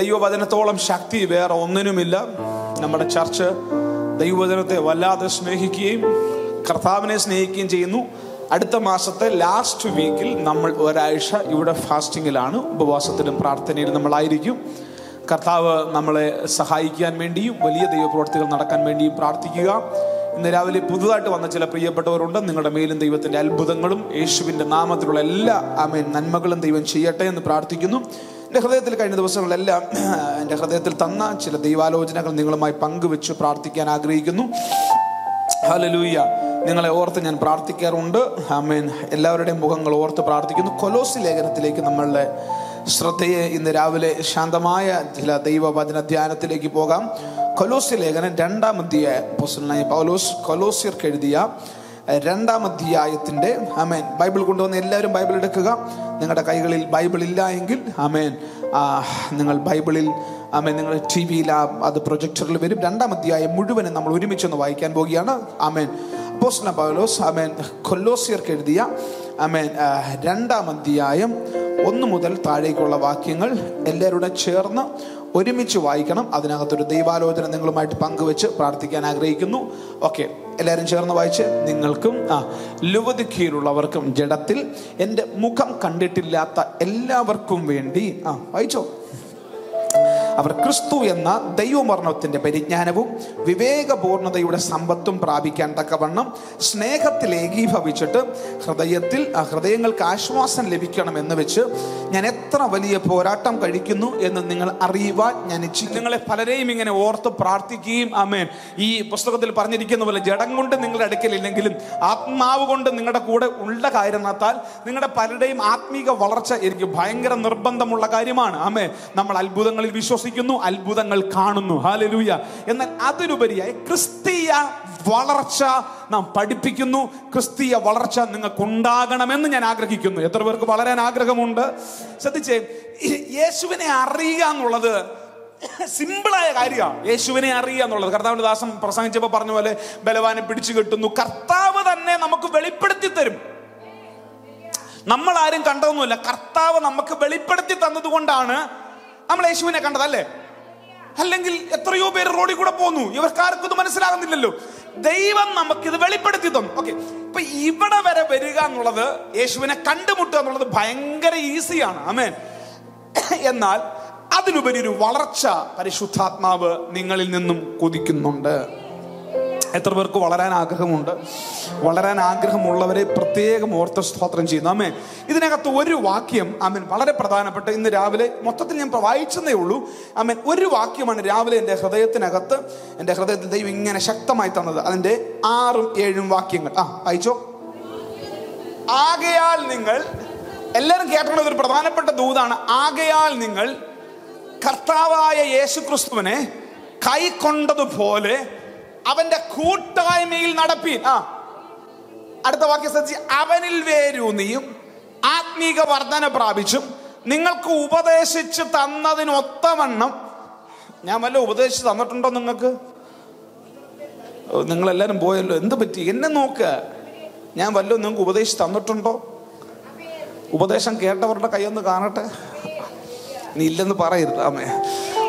ദൈവവചനത്തോളം ശക്തി വേറെ ഒന്നിനുമില്ല. നമ്മുടെ ചർച്ച് ദൈവവചനത്തെ വല്ലാതെ സ്നേഹിക്കുകയും കർത്താവിനെ സ്നേഹിക്കുകയും ചെയ്യുന്നു. അടുത്ത മാസത്തെ ലാസ്റ്റ് വീക്കിൽ നമ്മൾ ഒരാഴ്ച ഇവിടെ ഫാസ്റ്റിങ്ങിലാണ്, ഉപവാസത്തിലും പ്രാർത്ഥനയിലും നമ്മളായിരിക്കും. കർത്താവ് നമ്മളെ സഹായിക്കാൻ വേണ്ടിയും വലിയ ദൈവപ്രവർത്തികൾ നടക്കാൻ വേണ്ടിയും പ്രാർത്ഥിക്കുക. ഇന്ന് രാവിലെ പുതുതായിട്ട് വന്ന ചില പ്രിയപ്പെട്ടവരുണ്ട്. നിങ്ങളുടെ മേലും ദൈവത്തിൻ്റെ അത്ഭുതങ്ങളും യേശുവിൻ്റെ നാമത്തിലുള്ള എല്ലാ ആമേൻ നന്മകളും ദൈവം ചെയ്യട്ടെ എന്ന് പ്രാർത്ഥിക്കുന്നു. എൻ്റെ ഹൃദയത്തിൽ കഴിഞ്ഞ ദിവസങ്ങളെല്ലാം എൻ്റെ ഹൃദയത്തിൽ തന്ന ചില ദൈവാലോചനകൾ നിങ്ങളുമായി പങ്കുവെച്ച് പ്രാർത്ഥിക്കാൻ ആഗ്രഹിക്കുന്നു. ഹല്ലേലൂയ. നിങ്ങളെ ഓർത്ത് ഞാൻ പ്രാർത്ഥിക്കാറുണ്ട്. ആമേൻ. എല്ലാവരുടെയും മുഖങ്ങൾ ഓർത്ത് പ്രാർത്ഥിക്കുന്നു. കൊലോസി ലേഖനത്തിലേക്ക് നമ്മളുടെ ശ്രദ്ധയെ ഇന്ന് രാവിലെ ശാന്തമായ ചില ദൈവവചന ധ്യാനത്തിലേക്ക് പോകാം. കൊലോസി ലേഖനം 2-ാം അധ്യായം, അപ്പോസ്തലനായ പൗലോസ് കൊലോസ്യർക്ക് എഴുതിയ 2-ാം അധ്യായത്തിൻ്റെ ആമേൻ. ബൈബിൾ കൊണ്ടുവന്ന് എല്ലാവരും ബൈബിൾ എടുക്കുക. നിങ്ങളുടെ കൈകളിൽ ബൈബിൾ ഇല്ല എങ്കിൽ ആമേൻ നിങ്ങൾ ബൈബിളിൽ ആമേൻ നിങ്ങൾ ടി വിയിൽ അത് പ്രൊജക്ടറിൽ വരും. 2-ാം അധ്യായം മുഴുവനും നമ്മൾ ഒരുമിച്ചൊന്ന് വായിക്കാൻ പോവുകയാണ്. ആമേൻ. അപ്പോസ്തലൻ പൗലോസ് ആമേൻ കൊലോസ്യർക്ക് എഴുതിയ ആമേൻ 2-ാം അധ്യായം 1 മുതൽ താഴേക്കുള്ള വാക്യങ്ങൾ എല്ലാവരുടെ ചേർന്ന് ഒരുമിച്ച് വായിക്കണം. അതിനകത്തൊരു ദൈവാലോചന നിങ്ങളുമായിട്ട് പങ്കുവെച്ച് പ്രാർത്ഥിക്കാൻ ആഗ്രഹിക്കുന്നു. ഓക്കെ, എല്ലാവരും ചേർന്ന് വായിച്ച് നിങ്ങൾക്കും ലുവദ് കീഴിലുള്ളവർക്കും ജഡത്തിൽ എൻ്റെ മുഖം കണ്ടിട്ടില്ലാത്ത എല്ലാവർക്കും വേണ്ടി വായിച്ചോ. അവർ ക്രിസ്തു എന്ന ദൈവമരണത്തിൻ്റെ പരിജ്ഞാനവും വിവേകപൂർണതയുടെ സമ്പത്തും പ്രാപിക്കാൻ തക്കവണ്ണം സ്നേഹത്തിൽ ഏകീഭവിച്ചിട്ട് ഹൃദയങ്ങൾക്ക് ആശ്വാസം ലഭിക്കണമെന്ന് വെച്ച് ഞാൻ എത്ര വലിയ പോരാട്ടം കഴിക്കുന്നു എന്ന് നിങ്ങൾ അറിയുവാൻ ഞാൻ ഇച്ഛിക്കുന്നു. നിങ്ങളെ പലരെയും ഇങ്ങനെ ഓർത്ത് പ്രാർത്ഥിക്കുകയും ആമേൻ ഈ പുസ്തകത്തിൽ പറഞ്ഞിരിക്കുന്ന പോലെ ജഡം കൊണ്ട് നിങ്ങളുടെ അടുക്കലില്ലെങ്കിലും ആത്മാവ് കൊണ്ട് നിങ്ങളുടെ കൂടെ ഉള്ള കാരണത്താൽ നിങ്ങളുടെ പലരുടെയും ആത്മീക വളർച്ച എനിക്ക് ഭയങ്കര നിർബന്ധമുള്ള കാര്യമാണ്. ആമേൻ. നമ്മൾ അത്ഭുതങ്ങളിൽ വിശ്വസിക്കുന്നു, അത്ഭുതങ്ങൾ കാണുന്നു. ഹല്ലേലൂയ. എന്നാൽ അതിനുപരിയായി ക്രിസ്തീയ വളർച്ച നാം പഠിപ്പിക്കുന്നു. ക്രിസ്തീയ വളർച്ച നിങ്ങൾക്കുണ്ടാകണമെന്ന് ഞാൻ ആഗ്രഹിക്കുന്നു. എത്ര പേർക്ക് വളരാൻ ആഗ്രഹമുണ്ട്? ശ്രദ്ധിച്ചേ, യേശുവിനെ അറിയുക എന്നുള്ളത് സിമ്പിളായ കാര്യമാണ്. യേശുവിനെ അറിയുക എന്നുള്ളത് കർത്താവിന്റെ ദാസൻ പ്രസംഗിച്ചപ്പോൾ പറഞ്ഞ പോലെ ബലവാനെ പിടിച്ചു കെട്ടുന്നു. കർത്താവ് തന്നെ നമുക്ക് വെളിപ്പെടുത്തി തരും. നമ്മളാരും കണ്ടതൊന്നുമില്ല. കർത്താവ് നമുക്ക് വെളിപ്പെടുത്തി തന്നതുകൊണ്ടാണ് നമ്മൾ യേശുവിനെ കണ്ടതല്ലേ? അല്ലെങ്കിൽ എത്രയോ പേര് റോഡിൽ കൂടെ പോന്നു, ഇവർക്കാർക്കും ഇത് മനസ്സിലാകുന്നില്ലല്ലോ. ദൈവം നമുക്കിത് വെളിപ്പെടുത്തി തന്നു. ഓക്കെ, ഇപ്പൊ ഇവിടെ വരെ വരിക എന്നുള്ളത്, യേശുവിനെ കണ്ടുമുട്ടുക എന്നുള്ളത് ഭയങ്കര ഈസിയാണ്. ആമേൻ. എന്നാൽ അതിലുപരി ഒരു വളർച്ച പരിശുദ്ധാത്മാവ് നിങ്ങളിൽ നിന്നും കൊതിക്കുന്നുണ്ട്. എത്ര പേർക്ക് വളരാൻ ആഗ്രഹമുണ്ട്? വളരാൻ ആഗ്രഹമുള്ളവരെ പ്രത്യേകം ഓർത്ത് സ്തോത്രം ചെയ്യുന്നു. ആമേൻ. ഇതിനകത്ത് ഒരു വാക്യം ആമേൻ വളരെ പ്രധാനപ്പെട്ട, ഇന്ന് രാവിലെ മൊത്തത്തിൽ ഞാൻ വായിച്ചതേ ഉള്ളൂ. ആമേൻ. ഒരു വാക്യമാണ് രാവിലെ എൻ്റെ ഹൃദയത്തിൽ ദൈവം ഇങ്ങനെ ശക്തമായി തന്നത്. അതിൻ്റെ 6-7 വാക്യങ്ങൾ വായിച്ചോ. ആകയാൽ നിങ്ങൾ എല്ലാവരും കേൾക്കുന്നത് ഒരു പ്രധാനപ്പെട്ട ദൂതാണ്. ആകയാൽ നിങ്ങൾ കർത്താവായ യേശു ക്രിസ്തുവിനെ കൈക്കൊണ്ടതുപോലെ അവന്റെ കൂട്ടായ്മയിൽ നടപ്പീൻ. അടുത്ത വാക്യം ശ്രദ്ധിച്ച്, അവനിൽ വേരൂന്നിയും ആത്മീക വർധന പ്രാപിച്ചും നിങ്ങൾക്ക് ഉപദേശിച്ച് തന്നതിനൊത്തവണ്ണം. ഞാൻ വല്ല ഉപദേശിച്ച് തന്നിട്ടുണ്ടോ നിങ്ങൾക്ക്? നിങ്ങളെല്ലാവരും പോയല്ലോ, എന്ത് പറ്റി? എന്നെ നോക്ക്. ഞാൻ വല്ലതും നിങ്ങൾക്ക് ഉപദേശിച്ച് തന്നിട്ടുണ്ടോ? ഉപദേശം കേട്ടവരുടെ കൈയൊന്ന് കാണട്ടെ. നീ ഇല്ലെന്ന് പറയരുത്. ആമേ.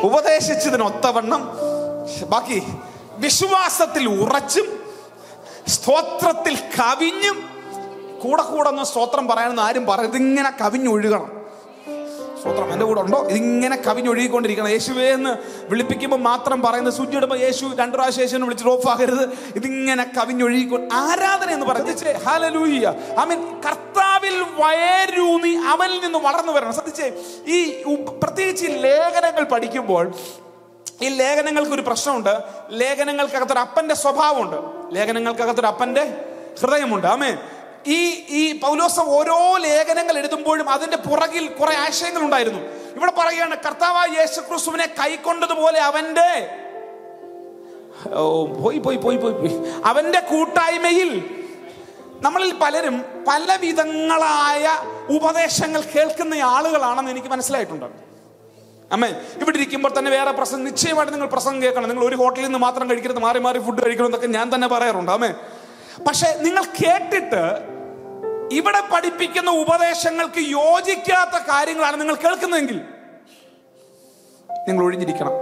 ഉപദേശിച്ചതിനൊത്തവണ്ണം, ബാക്കി വിശ്വാസത്തിൽ ഉറച്ചും സ്തോത്രത്തിൽ കവിഞ്ഞും. കൂടെ ഒന്ന് സ്തോത്രം പറയാനൊന്നും ആരും പറയരുത്. ഇങ്ങനെ കവിഞ്ഞൊഴുകണം. സ്തോത്രം എൻ്റെ കൂടെ ഉണ്ടോ? ഇതിങ്ങനെ കവിഞ്ഞൊഴുകിക്കൊണ്ടിരിക്കണം. യേശുവേ എന്ന് വിളിപ്പിക്കുമ്പോൾ മാത്രം പറയുന്നത്, സുജി ഇടുമ്പോൾ യേശു 2 പ്രാവശ്യം യേശുവിനെ വിളിച്ചിട്ട് ഓഫാകരുത്. ഇതിങ്ങനെ കവിഞ്ഞൊഴുകിക്കൊ ആരാധന എന്ന് പറഞ്ഞേ. ഹല്ലേലൂയ. ആമേൻ. കർത്താവിൽ വയരൂന്നി അവനിൽ നിന്ന് വളർന്നു വരണം. ശ്രദ്ധിച്ചേ, ഈ പ്രത്യേകിച്ച് ലേഖനങ്ങൾ പഠിക്കുമ്പോൾ ഈ ലേഖനങ്ങൾക്ക് ഒരു പ്രശ്നമുണ്ട്. ലേഖനങ്ങൾക്കകത്തൊരു അപ്പൻ്റെ സ്വഭാവമുണ്ട്. ലേഖനങ്ങൾക്കകത്തൊരു അപ്പൻ്റെ ഹൃദയമുണ്ട്. ആമേൻ. ഈ പൗലോസ് ഓരോ ലേഖനങ്ങൾ എഴുതുമ്പോഴും അതിൻ്റെ പുറകിൽ കുറെ ആശയങ്ങൾ ഉണ്ടായിരുന്നു. ഇവിടെ പറയുകയാണ്, കർത്താവായ യേശു ക്രിസ്തുവിനെ കൈക്കൊണ്ടതുപോലെ അവൻ്റെ അവൻ്റെ കൂട്ടായ്മയിൽ. നമ്മളിൽ പലരും പല വിധങ്ങളായ ഉപദേശങ്ങൾ കേൾക്കുന്ന ആളുകളാണെന്ന് എനിക്ക് മനസ്സിലായിട്ടുണ്ട്. ആമേൻ. ഇവിടെ ഇരിക്കുമ്പോൾ തന്നെ വേറെ പ്രസംഗം, നിശ്ചയമായിട്ട് നിങ്ങൾ പ്രസംഗം കേൾക്കണം. നിങ്ങൾ ഒരു ഹോട്ടലിൽ നിന്ന് മാത്രം കഴിക്കരുത്, മാറി മാറി ഫുഡ് കഴിക്കണം എന്നൊക്കെ ഞാൻ തന്നെ പറയാറുണ്ട്. ആമേൻ. പക്ഷെ നിങ്ങൾ കേട്ടിട്ട് ഇവിടെ പഠിപ്പിക്കുന്ന ഉപദേശങ്ങൾക്ക് യോജിക്കാത്ത കാര്യങ്ങളാണ് നിങ്ങൾ കേൾക്കുന്നതെങ്കിൽ നിങ്ങൾ ഒഴിഞ്ഞിരിക്കണം.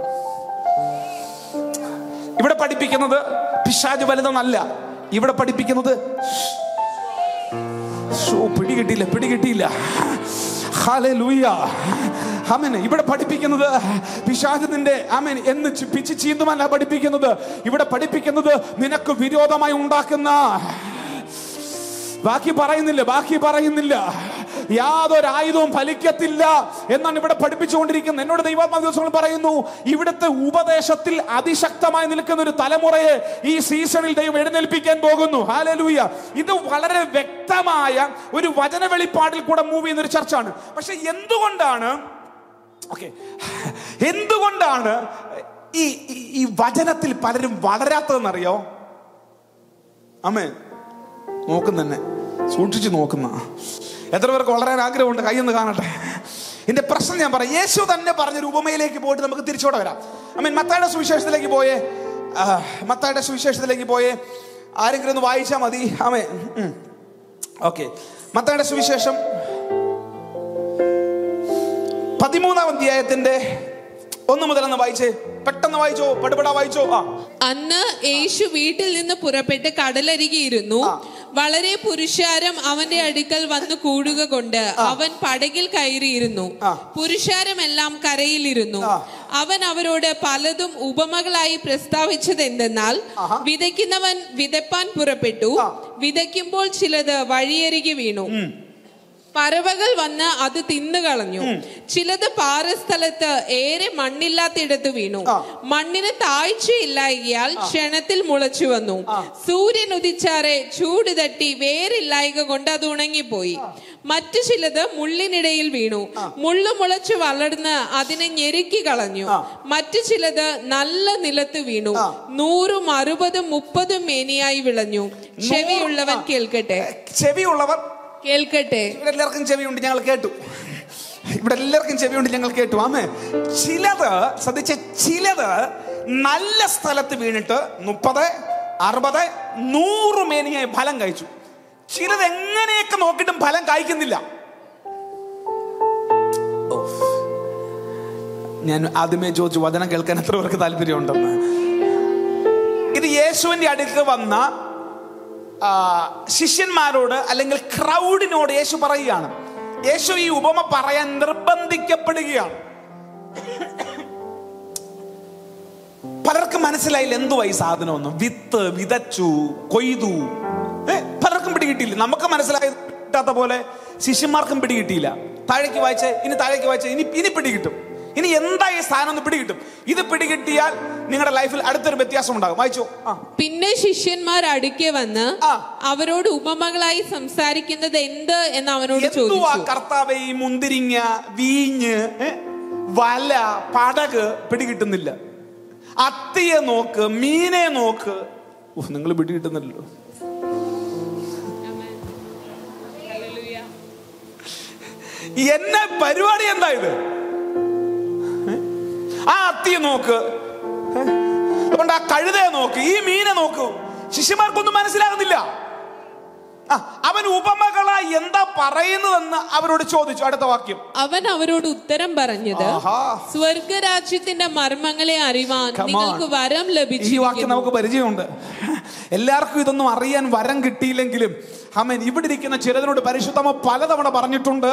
ഇവിടെ പഠിപ്പിക്കുന്നത് പിശാച് വലുതൊന്നല്ല, ഇവിടെ പഠിപ്പിക്കുന്നത് പിടികിട്ടിയില്ല പിടികിട്ടിയില്ല. ഹല്ലേലൂയ. ആമേൻ. ഇവിടെ പഠിപ്പിക്കുന്നത് പിശാച് നിന്റെ ആമേൻ എന്ന് പിച്ച് ചീന്തുമല്ല പഠിപ്പിക്കുന്നത്. ഇവിടെ പഠിപ്പിക്കുന്നത് നിനക്ക് വിരോധമായി ഉണ്ടാക്കുന്ന, ബാക്കി പറയുന്നില്ല, ബാക്കി പറയുന്നില്ല, യാതൊരായുധവും ഫലിക്കത്തില്ല എന്നാണ് ഇവിടെ പഠിപ്പിച്ചുകൊണ്ടിരിക്കുന്നത്. എന്നോട് ദൈവാത്മാവ് ദിവസങ്ങൾ പറയുന്നു, ഇവിടുത്തെ ഉപദേശത്തിൽ അതിശക്തമായി നിൽക്കുന്ന ഒരു തലമുറയെ ഈ സീസണിൽ ദൈവം എഴുന്നേൽപ്പിക്കാൻ പോകുന്നു. ഹല്ലേലൂയ. ഇത് വളരെ വ്യക്തമായ ഒരു വചന വെളിപ്പാടിൽ കൂടെ മൂവ് ചെയ്യുന്നൊരു ചർച്ചാണ്. പക്ഷെ എന്തുകൊണ്ടാണ് ഈ ഈ വചനത്തിൽ പലരും വളരാത്തതെന്നറിയോ? ആമേ. നോക്കുന്നെ, സൂക്ഷിച്ചു നോക്കുന്ന എത്ര പേർക്ക് വളരാൻ ആഗ്രഹമുണ്ട്? കയ്യൊന്ന് കാണട്ടെ. എന്റെ പ്രശ്നം ഞാൻ പറയാം. യേശു തന്നെ പറഞ്ഞൊരു ഉപമയിലേക്ക് പോയിട്ട് നമുക്ക് തിരിച്ചോടെ വരാം. ഐ മീൻ മത്തായിയുടെ സുവിശേഷത്തിലേക്ക് പോയേ, മത്തായിയുടെ സുവിശേഷത്തിലേക്ക് പോയേ. ആരെങ്കിലും ഒന്ന് വായിച്ചാൽ മതി. ആമേ. ഓക്കെ. മത്തായിയുടെ സുവിശേഷം 13-ാം അധ്യായത്തിന്റെ 1 മുതലൊന്ന് വായിച്ചേ. പെട്ടെന്ന് വായിച്ചോ, പടുപടാ വായിച്ചോ. അന്ന് യേശു വീട്ടിൽ നിന്ന് പുറപ്പെട്ട് കടലരികിയിരുന്നു. വളരെ പുരുഷാരം അവന്റെ അടുക്കൽ വന്നു കൂടുക കൊണ്ട് അവൻ പടകിൽ കയറിയിരുന്നു. പുരുഷാരമെല്ലാം കരയിലിരുന്നു. അവൻ അവരോട് പലതും ഉപമകളായി പ്രസ്താവിച്ചത് എന്തെന്നാൽ, വിതയ്ക്കുന്നവൻ വിതപ്പാൻ പുറപ്പെട്ടു. വിതയ്ക്കുമ്പോൾ ചിലത് വഴിയരികെ വീണു, പറവകൾ വന്ന് അത് തിന്നുകളഞ്ഞു. ചിലത് പാറസ്ഥലത്ത് ഏറെ മണ്ണില്ലാത്തിടത്ത് വീണു. മണ്ണിന് താഴ്ചയില്ലായികയാൽ ക്ഷണത്തിൽ മുളച്ചു വന്നു. സൂര്യൻ ഉദിച്ചാറെ ചൂട് തട്ടി വേരില്ലായിക കൊണ്ട് അത് ഉണങ്ങിപ്പോയി. മറ്റു ചിലത് മുള്ളിനിടയിൽ വീണു. മുള്ളു മുളച്ചു വളർന്ന് അതിനെ ഞെരുക്കി കളഞ്ഞു. മറ്റു ചിലത് നല്ല നിലത്ത് വീണു 100, 60, 30 മേനിയായി വിളഞ്ഞു. ചെവിയുള്ളവൻ കേൾക്കട്ടെ. ചെവിയുള്ളവർ കേൾക്കട്ടെ. ഇവിടെ എല്ലാവർക്കും ചെവിയുണ്ട്, ഞങ്ങൾ കേട്ടു. ഇവിടെ എല്ലാവർക്കും ചെവിയുണ്ട്, ഞങ്ങൾ കേട്ടു. ആമേ. ചിലത് ശ്രദ്ധിച്ച, ചിലത് നല്ല സ്ഥലത്ത് വീണിട്ട് 30, 60, 100 മേനിയായി ഫലം കഴിച്ചു. ചിലത് എങ്ങനെയൊക്കെ നോക്കിയിട്ടും ഫലം കായ്ക്കുന്നില്ല. ഞാൻ ആദ്യമേ ചോദിച്ചു, വചനം കേൾക്കാൻ എത്ര പേർക്ക് താല്പര്യമുണ്ടെന്ന്. ഇത് യേശുവിന്റെ അടുത്ത് വന്ന ശിഷ്യന്മാരോട് അല്ലെങ്കിൽ ക്രൗഡിനോട് യേശു പറയുകയാണ്. യേശു ഈ ഉപമ പറയാൻ നിർബന്ധിക്കപ്പെടുകയാണ്. പലർക്കും മനസ്സിലായില്ല എന്തുവായി സാധനം ഒന്നും. വിത്ത് വിതച്ചു, കൊയ്തു, പലർക്കും പിടികിട്ടിയില്ല. നമുക്ക് മനസ്സിലായി കിട്ടാത്ത പോലെ ശിഷ്യന്മാർക്കും പിടികിട്ടിയില്ല. താഴേക്ക് വായിച്ചേ, ഇനി താഴേക്ക് വായിച്ചേ. ഇനി പിടികിട്ടും, ഇനി എന്തായി സ്ഥാനം ഒന്ന് പിടികിട്ടും. ഇത് പിടികിട്ടിയാൽ നിങ്ങളുടെ ലൈഫിൽ അടുത്തൊരു വ്യത്യാസം ഉണ്ടാകും. വായിച്ചോ. പിന്നെ ശിഷ്യന്മാർ അടുക്കെ വന്ന് അവരോട് ഉപമകളായി സംസാരിക്കുന്നത് എന്ത് എന്ന് അവനോട് ചോദിച്ചു. കർത്താവേ, ഈ മുന്തിരിങ്ങ, വീഞ്ഞ്, വല, പടക് പിടികിട്ടുന്നില്ല. അത്തിയെ നോക്ക്, മീനെ നോക്ക്, നിങ്ങൾ പിടികിട്ടുന്നില്ലല്ലോ. എന്നെ പരിപാടി എന്തായത്? ആ അത്തിയെ നോക്ക്, അതുകൊണ്ട് ആ കഴുതയെ നോക്ക്, ഈ മീനെ നോക്കൂ. ശിഷ്യന്മാർക്കൊന്നും മനസ്സിലാകുന്നില്ല. അവൻ ഉപമകളായി എന്താ പറയുന്നതെന്ന് അവരോട് ചോദിച്ചു. അടുത്ത വാക്യം. അവൻ അവരോട് ഉത്തരം പറഞ്ഞത്, സ്വർഗരാജ്യത്തിന്റെ മർമ്മങ്ങളെ അറിയാൻ നിങ്ങൾക്ക് വരം ലഭിച്ചു. ഈ വാക്യം നമുക്ക് പരിചയമുണ്ട്. എല്ലാവർക്കും ഇതൊന്നും അറിയാൻ വരം കിട്ടിയില്ലെങ്കിലും ആമേൻ, ഇവിടെ ഇരിക്കുന്ന ചിലതിനോട് പരിശുദ്ധമ പലതവണ പറഞ്ഞിട്ടുണ്ട്,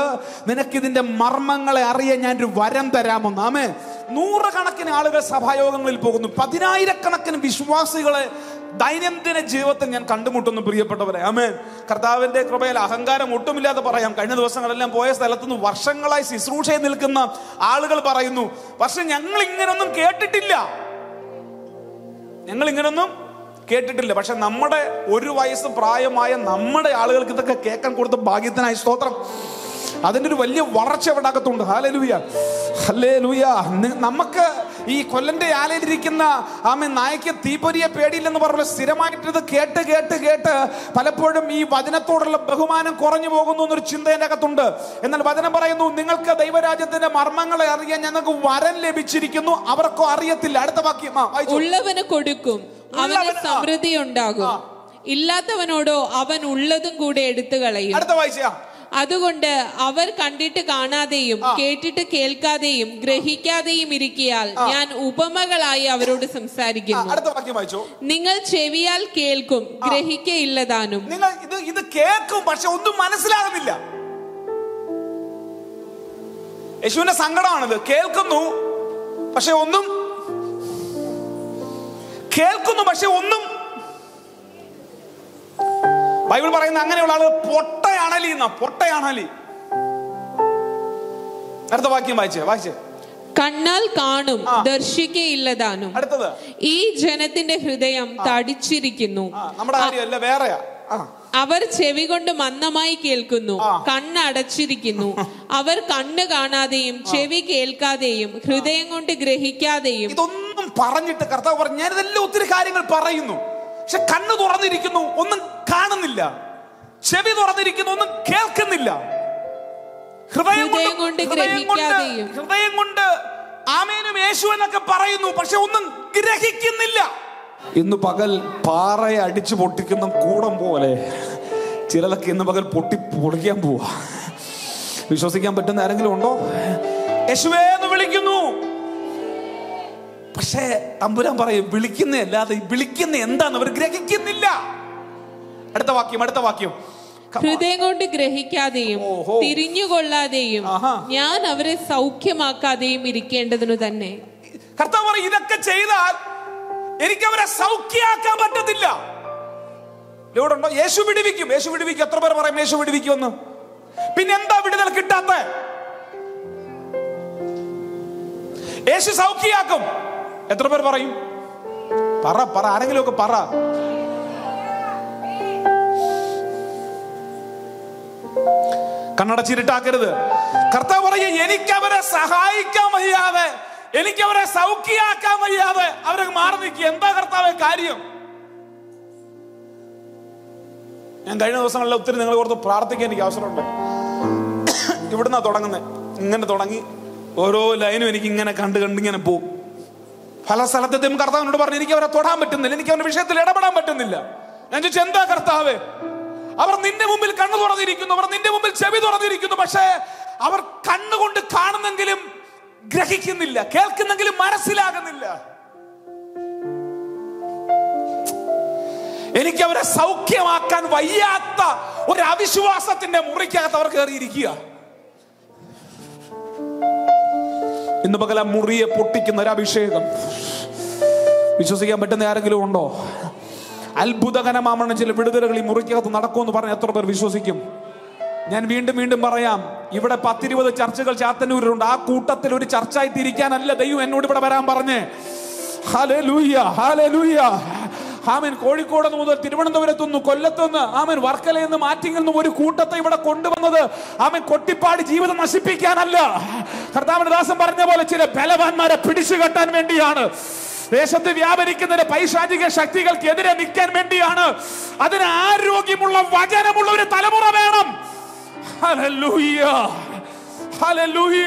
നിനക്കിതിന്റെ മർമ്മങ്ങളെ അറിയാൻ ഞാനൊരു വരം തരാമെന്ന്. ആമേൻ. 100 കണക്കിന് ആളുകൾ സഭായോഗങ്ങളിൽ പോകുന്നു. 10,000 കണക്കിന് വിശ്വാസികളെ ദൈനംദിന ജീവിതത്തിൽ ഞാൻ കണ്ടുമുട്ടുന്നു. പ്രിയപ്പെട്ടവരെ, ആമേൻ. കർത്താവിന്റെ കൃപയിൽ അഹങ്കാരം ഒട്ടുമില്ലാതെ പറയാം, കഴിഞ്ഞ ദിവസങ്ങളെല്ലാം പോയ സ്ഥലത്തുനിന്ന് വർഷങ്ങളായി ശുശ്രൂഷയിൽ നിൽക്കുന്ന ആളുകൾ പറയുന്നു, പക്ഷെ ഞങ്ങൾ ഇങ്ങനൊന്നും കേട്ടിട്ടില്ല, ഞങ്ങൾ ഇങ്ങനൊന്നും കേട്ടിട്ടില്ല. പക്ഷെ നമ്മുടെ 1 വയസ്സ് പ്രായമായ നമ്മുടെ ആളുകൾക്ക് ഇതൊക്കെ കേൾക്കാൻ കൊടുത്ത ഭാഗ്യത്തിനായി സ്തോത്രം. അതിൻ്റെ ഒരു വലിയ വളർച്ച അവിടെ അകത്തുണ്ട്. ഹല്ലേലൂയ, ഹല്ലേലൂയ. നമുക്ക് ഈ കൊല്ലന്റെ ആലയിലിരിക്കുന്ന ആമേൻ നായ്ക്ക് തീപ്പൊരിയെ പേടിയില്ലെന്ന് പറഞ്ഞ സ്ഥിരമായിട്ടിത് കേട്ട് കേട്ട് കേട്ട് പലപ്പോഴും ഈ വചനത്തോടുള്ള ബഹുമാനം കുറഞ്ഞു പോകുന്നു എന്നൊരു ചിന്ത എൻ്റെ അകത്തുണ്ട്. എന്നാൽ വചനം പറയുന്നു, നിങ്ങൾക്ക് ദൈവരാജ്യത്തിന്റെ മർമ്മങ്ങളെ അറിയാൻ ഞങ്ങൾക്ക് വരം ലഭിച്ചിരിക്കുന്നു, അവർക്കോ അറിയത്തില്ല. അടുത്ത വാക്യം. ഉള്ളവന് കൊടുക്കും, അവന് സമൃദ്ധി ഉണ്ടാകും. ഇല്ലാത്തവനോടോ അവൻ ഉള്ളതും കൂടെ എടുത്തു കളയും. അടുത്ത വായിച്ച അതുകൊണ്ട് അവർ കണ്ടിട്ട് കാണാതെയും കേട്ടിട്ട് കേൾക്കാതെയും ഗ്രഹിക്കാതെയും ഇരിക്കയാൽ ഞാൻ ഉപമകളായി അവരോട് സംസാരിക്കുന്നു. അടുത്ത വാക്യം വായിച്ചോ. നിങ്ങൾ ചെവിയാൽ കേൾക്കും ഗ്രഹിക്കയില്ലതാനും. നിങ്ങൾ ഇത് കേൾക്കും പക്ഷെ ഒന്നും മനസ്സിലാകുന്നില്ല. യേശുവിന്റെ സങ്കടമാണിത്. കേൾക്കുന്നു പക്ഷെ ഒന്നും ബൈബിൾ പറയുന്ന അങ്ങനെയുള്ള ആളുകൾ പൊട്ടയാണലി എന്നാ. പൊട്ടയാണലി. അടുത്ത വാക്യം വായിച്ചേ വായിച്ചേ. കണ്ണാൽ കാണും ദർശിക്കയില്ലതാനും. അടുത്തത് ഈ ജനത്തിന്റെ ഹൃദയം തടിച്ചിരിക്കുന്നു. നമ്മുടെ കാര്യമല്ല വേറെയാ. അവർ ചെവി കൊണ്ട് മന്ദമായി കേൾക്കുന്നു കണ്ണടച്ചിരിക്കുന്നു. അവർ കണ്ണ് കാണാതെയും ചെവി കേൾക്കാതെയും ഹൃദയം കൊണ്ട് ഗ്രഹിക്കാതെയും. ഇതൊന്നും പറഞ്ഞിട്ട് കർത്താവ് പറഞ്ഞു ഞാനിതെല്ലാം ഒത്തിരി കാര്യങ്ങൾ പറയുന്നു പക്ഷെ കണ്ണ് തുറന്നിരിക്കുന്നു ഒന്നും കാണുന്നില്ല, ചെവി തുറന്നിരിക്കുന്നു ഒന്നും കേൾക്കുന്നില്ല, ഹൃദയം കൊണ്ട് ആമേനും യേശു എന്നൊക്കെ പറയുന്നു പക്ഷെ ഒന്നും ഗ്രഹിക്കുന്നില്ല. ഇന്ന് പകൽ പാറയെ അടിച്ചു പൊട്ടിക്കുന്ന കൂടം പോലെ ചിലതൊക്കെ ഇന്ന് പകൽ പൊളിക്കാൻ പോവാ. വിശ്വസിക്കാൻ പറ്റുന്ന ആരെങ്കിലും ഉണ്ടോ? യേശുവേ എന്ന് വിളിക്കുന്നു പക്ഷേ തമ്പുരാൻ പറയും വിളിക്കുന്ന അല്ലാതെ വിളിക്കുന്ന എന്താന്ന് അവർ ഗ്രഹിക്കുന്നില്ല. അടുത്ത വാക്യം അടുത്ത വാക്യം. ഹൃദയം കൊണ്ട് ഗ്രഹിക്കാതെയും തിരിഞ്ഞുകൊള്ളാതെയും ഞാൻ അവരെ സൗഖ്യമാക്കാതെയും ഇരിക്കേണ്ടതിനു തന്നെ. കർത്താവ് പറയും ഇതൊക്കെ ചെയ്താൽ എനിക്ക് അവരെ സൗഖ്യമാക്കാൻ പറ്റത്തില്ല. ലോടുണ്ടോ? യേശു വിടുവിക്കും. യേശു വിടുവിക്കും. എത്ര പേർ പറയും യേശു വിടുവിക്കുമെന്ന്? പിന്നെന്താ വിടുതൽ കിട്ടാത്ത? യേശു സൗഖ്യമാക്കും. എത്ര പേർ പറയും? പറ പറ ആരെങ്കിലും ഒക്കെ പറ. കണ്ണടച്ചിരുട്ടാക്കരുത്. കർത്താവ് പറയും എനിക്കവരെ സഹായിക്കാൻ വയ്യാതെ എനിക്കവരെ സൗഖ്യമാക്കാൻ വയ്യാതെ അവരെ മാറി നിൽക്കുക. എന്താ കർത്താവേ കാര്യം? ഞാൻ കഴിഞ്ഞ ദിവസങ്ങളിൽ ഒത്തിരി നിങ്ങളെ ഓർത്ത് പ്രാർത്ഥിക്കാൻ എനിക്ക് അവസരമുണ്ട്. ഇവിടുന്നാ തുടങ്ങുന്നത്. ഇങ്ങനെ തുടങ്ങി ഓരോ ലൈനും എനിക്ക് ഇങ്ങനെ കണ്ടിങ്ങനെ പോകും. പല സ്ഥലത്തെത്തും കർത്താവിനോട് പറഞ്ഞു എനിക്ക് അവരെ തൊടാൻ പറ്റുന്നില്ല, എനിക്ക് അവരുടെ വിഷയത്തിൽ ഇടപെടാൻ പറ്റുന്നില്ല. ഞാൻ ചോദിച്ചു എന്താ കർത്താവേ? അവർ നിന്റെ മുമ്പിൽ കണ്ണു തുറന്നിരിക്കുന്നു, അവർ നിന്റെ മുമ്പിൽ ചെവി തുറന്നിരിക്കുന്നു പക്ഷേ അവർ കണ്ണുകൊണ്ട് കാണുന്നെങ്കിലും ഗ്രഹിക്കുന്നില്ല, കേൾക്കുന്നെങ്കിലും മനസ്സിലാകുന്നില്ല. എനിക്ക് അവരെ സൗഖ്യമാക്കാൻ വയ്യാത്ത ഒരു അവിശ്വാസത്തിന്റെ മുറിക്കകത്ത് അവർ കയറിയിരിക്കുക. ഇന്ന് പകല മുറിയെ പൊട്ടിക്കുന്ന ഒരു അഭിഷേകം വിശ്വസിക്കാൻ പറ്റുന്ന ആരെങ്കിലും ഉണ്ടോ? അത്ഭുതകരമാണ് ചില വിടുതലുകൾ ഈ മുറിക്കകത്ത് നടക്കുമെന്ന് പറഞ്ഞ് എത്ര പേർ വിശ്വസിക്കും? ഞാൻ വീണ്ടും വീണ്ടും പറയാം, ഇവിടെ 10-20 ചർച്ചകൾ ചാത്തന്നൂരിലുണ്ട്. ആ കൂട്ടത്തിൽ ഒരു ചർച്ചയായി തിരിക്കാനല്ല ദൈവം എന്നോട് ഇവിടെ വരാൻ പറഞ്ഞേ. ഹല്ലേലൂയ ഹല്ലേലൂയ ആമേൻ. കോഴിക്കോട് മുതൽ തിരുവനന്തപുരത്തു നിന്ന്, കൊല്ലത്തു നിന്ന്, ആമേൻ വർക്കലയിൽ നിന്നും, ആറ്റിങ്ങിൽ നിന്നും ഒരു കൂട്ടത്തെ ഇവിടെ കൊണ്ടുവന്നത് ആമേൻ കൊട്ടിപ്പാടി ജീവിതം നശിപ്പിക്കാനല്ല. കർത്താവിന്റെ ദാസൻ പറഞ്ഞ പോലെ ചില ബലവാന്മാരെ പിടിച്ചു കെട്ടാൻ വേണ്ടിയാണ്. ദേശത്ത് വ്യാപരിക്കുന്ന പൈശാചിക ശക്തികൾക്കെതിരെ നിൽക്കാൻ വേണ്ടിയാണ്. അതിന് ആരോഗ്യമുള്ള വചനമുള്ള ഒരു തലമുറ വേണം. ഹല്ലേലൂയ ഹല്ലേലൂയ.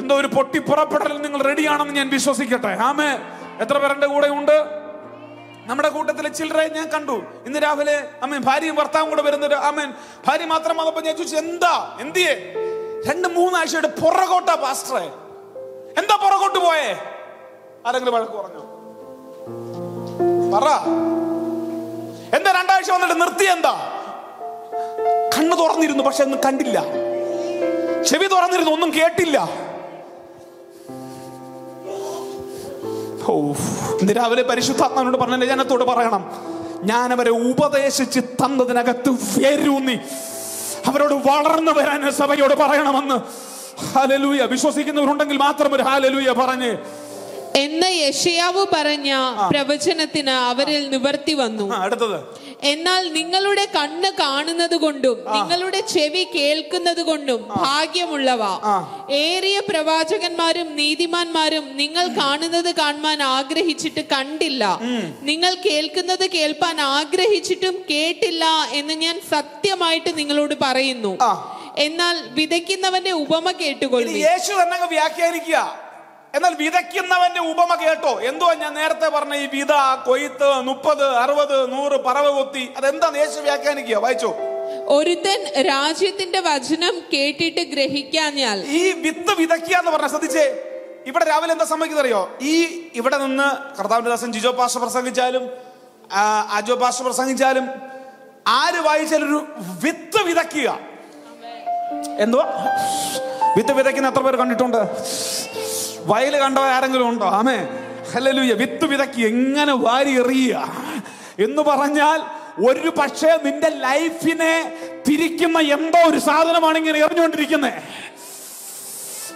എന്തോ ഒരു പൊട്ടിപ്പുറപ്പെടൽ നിങ്ങൾ റെഡിയാണെന്ന് ഞാൻ വിശ്വസിക്കട്ടെ. ആമേ. എത്ര പേരുടെ കൂടെ ഉണ്ട്? നമ്മുടെ കൂട്ടത്തിലെ ചിലരെ ഞാൻ കണ്ടു ഇന്ന് രാവിലെ. ആമേൻ ഭാര്യയും ഭർത്താവും കൂടെ വരുന്നത്. ആമേൻ ഭാര്യ മാത്രം വന്നപ്പോൾ ഞാൻ ചോദിച്ചു എന്താ എന്തിയെ 2-3 ആഴ്ചയുടെ പുറകോട്ടാ പാസ്റ്ററെ? എന്താ പുറകോട്ട് പോയേ? ആരെങ്കിലും വഴക്ക് പറഞ്ഞു പറ. എന്താ 2 ആഴ്ച വന്നിട്ട് നിർത്തി? എന്താ? കണ്ണ് തുറന്നിരുന്നു പക്ഷെ ഒന്നും കണ്ടില്ല, ചെവി തുറന്നിരുന്നു ഒന്നും കേട്ടില്ല. ഇന്ന് രാവിലെ പരിശുദ്ധാത്മാവിനോട് പറഞ്ഞില്ലേ ജനത്തോട് പറയണം ഞാൻ അവരെ ഉപദേശിച്ച് തന്നതിനകത്ത് വേരൂന്നി അവരോട് വളർന്നു വരാൻ സഭയോട് പറയണമെന്ന്. ഹല്ലേലൂയ. വിശ്വസിക്കുന്നവരുണ്ടെങ്കിൽ മാത്രം ഒരു ഹല്ലേലൂയ പറഞ്ഞ്. എന്ന് യെശയ്യാവ് പറഞ്ഞ പ്രവചനത്തിന് അവരിൽ നിവർത്തി വന്നു. അടുത്തത് എന്നാൽ നിങ്ങളുടെ കണ്ണ് കാണുന്നത് കൊണ്ടും നിങ്ങളുടെ ചെവി കേൾക്കുന്നത് കൊണ്ടും ഭാഗ്യമുള്ളവ. ഏറിയ പ്രവാചകന്മാരും നീതിമാന്മാരും നിങ്ങൾ കാണുന്നത് കാണാൻ ആഗ്രഹിച്ചിട്ട് കണ്ടില്ല, നിങ്ങൾ കേൾക്കുന്നത് കേൾപ്പാൻ ആഗ്രഹിച്ചിട്ടും കേട്ടില്ല എന്ന് ഞാൻ സത്യമായിട്ട് നിങ്ങളോട് പറയുന്നു. എന്നാൽ വിതയ്ക്കുന്നവന്റെ ഉപമ കേട്ടുകൊള്ളുക. എന്നാൽ വിതയ്ക്കുന്നവന്റെ ഉപമ കേട്ടോ? എന്തോ ഞാൻ നേരത്തെ പറഞ്ഞ ഈ വിത, കൊയ്ത്ത്, 30, 60, 100 പറവ കൊത്തി, അതെന്താ യേശു വ്യാഖ്യാനിക്കുക? വായിച്ചോ. ഒരുത്തൻ രാജ്യത്തിന്റെ വചനം കേട്ടിട്ട് ഗ്രഹിക്കാഞ്ഞാൽ. ഈ വിത്ത് വിതയ്ക്കുക എന്ന് പറഞ്ഞ ശ്രദ്ധിച്ചേ, ഇവിടെ രാവിലെ എന്താ സംഭവിക്കുന്നറിയോ? ഈ ഇവിടെ നിന്ന് കർത്താവിന്റെ ദാസൻ ജിജോ പാഷ പ്രസംഗിച്ചാലും അജോ പാഷ പ്രസംഗിച്ചാലും ആര് വായിച്ചാലൊരു വിത്ത് വിതയ്ക്കുക. എന്തുവാ വിത്ത് വിതയ്ക്കുന്ന? എത്ര പേര് കണ്ടിട്ടുണ്ട്? വയല് കണ്ടവർ ആരെങ്കിലും ഉണ്ടോ? ആമേ ഹല്ലേലൂയ. വിത്ത് വിതയ്ക്കുക, എങ്ങനെ വാരി എറിയുക എന്ന് പറഞ്ഞാൽ ഒരു പക്ഷേ നിന്റെ ലൈഫിനെ തിരിക്കുന്ന എന്തോ ഒരു സാധനമാണ് ഇങ്ങനെ എറിഞ്ഞുകൊണ്ടിരിക്കുന്നത്.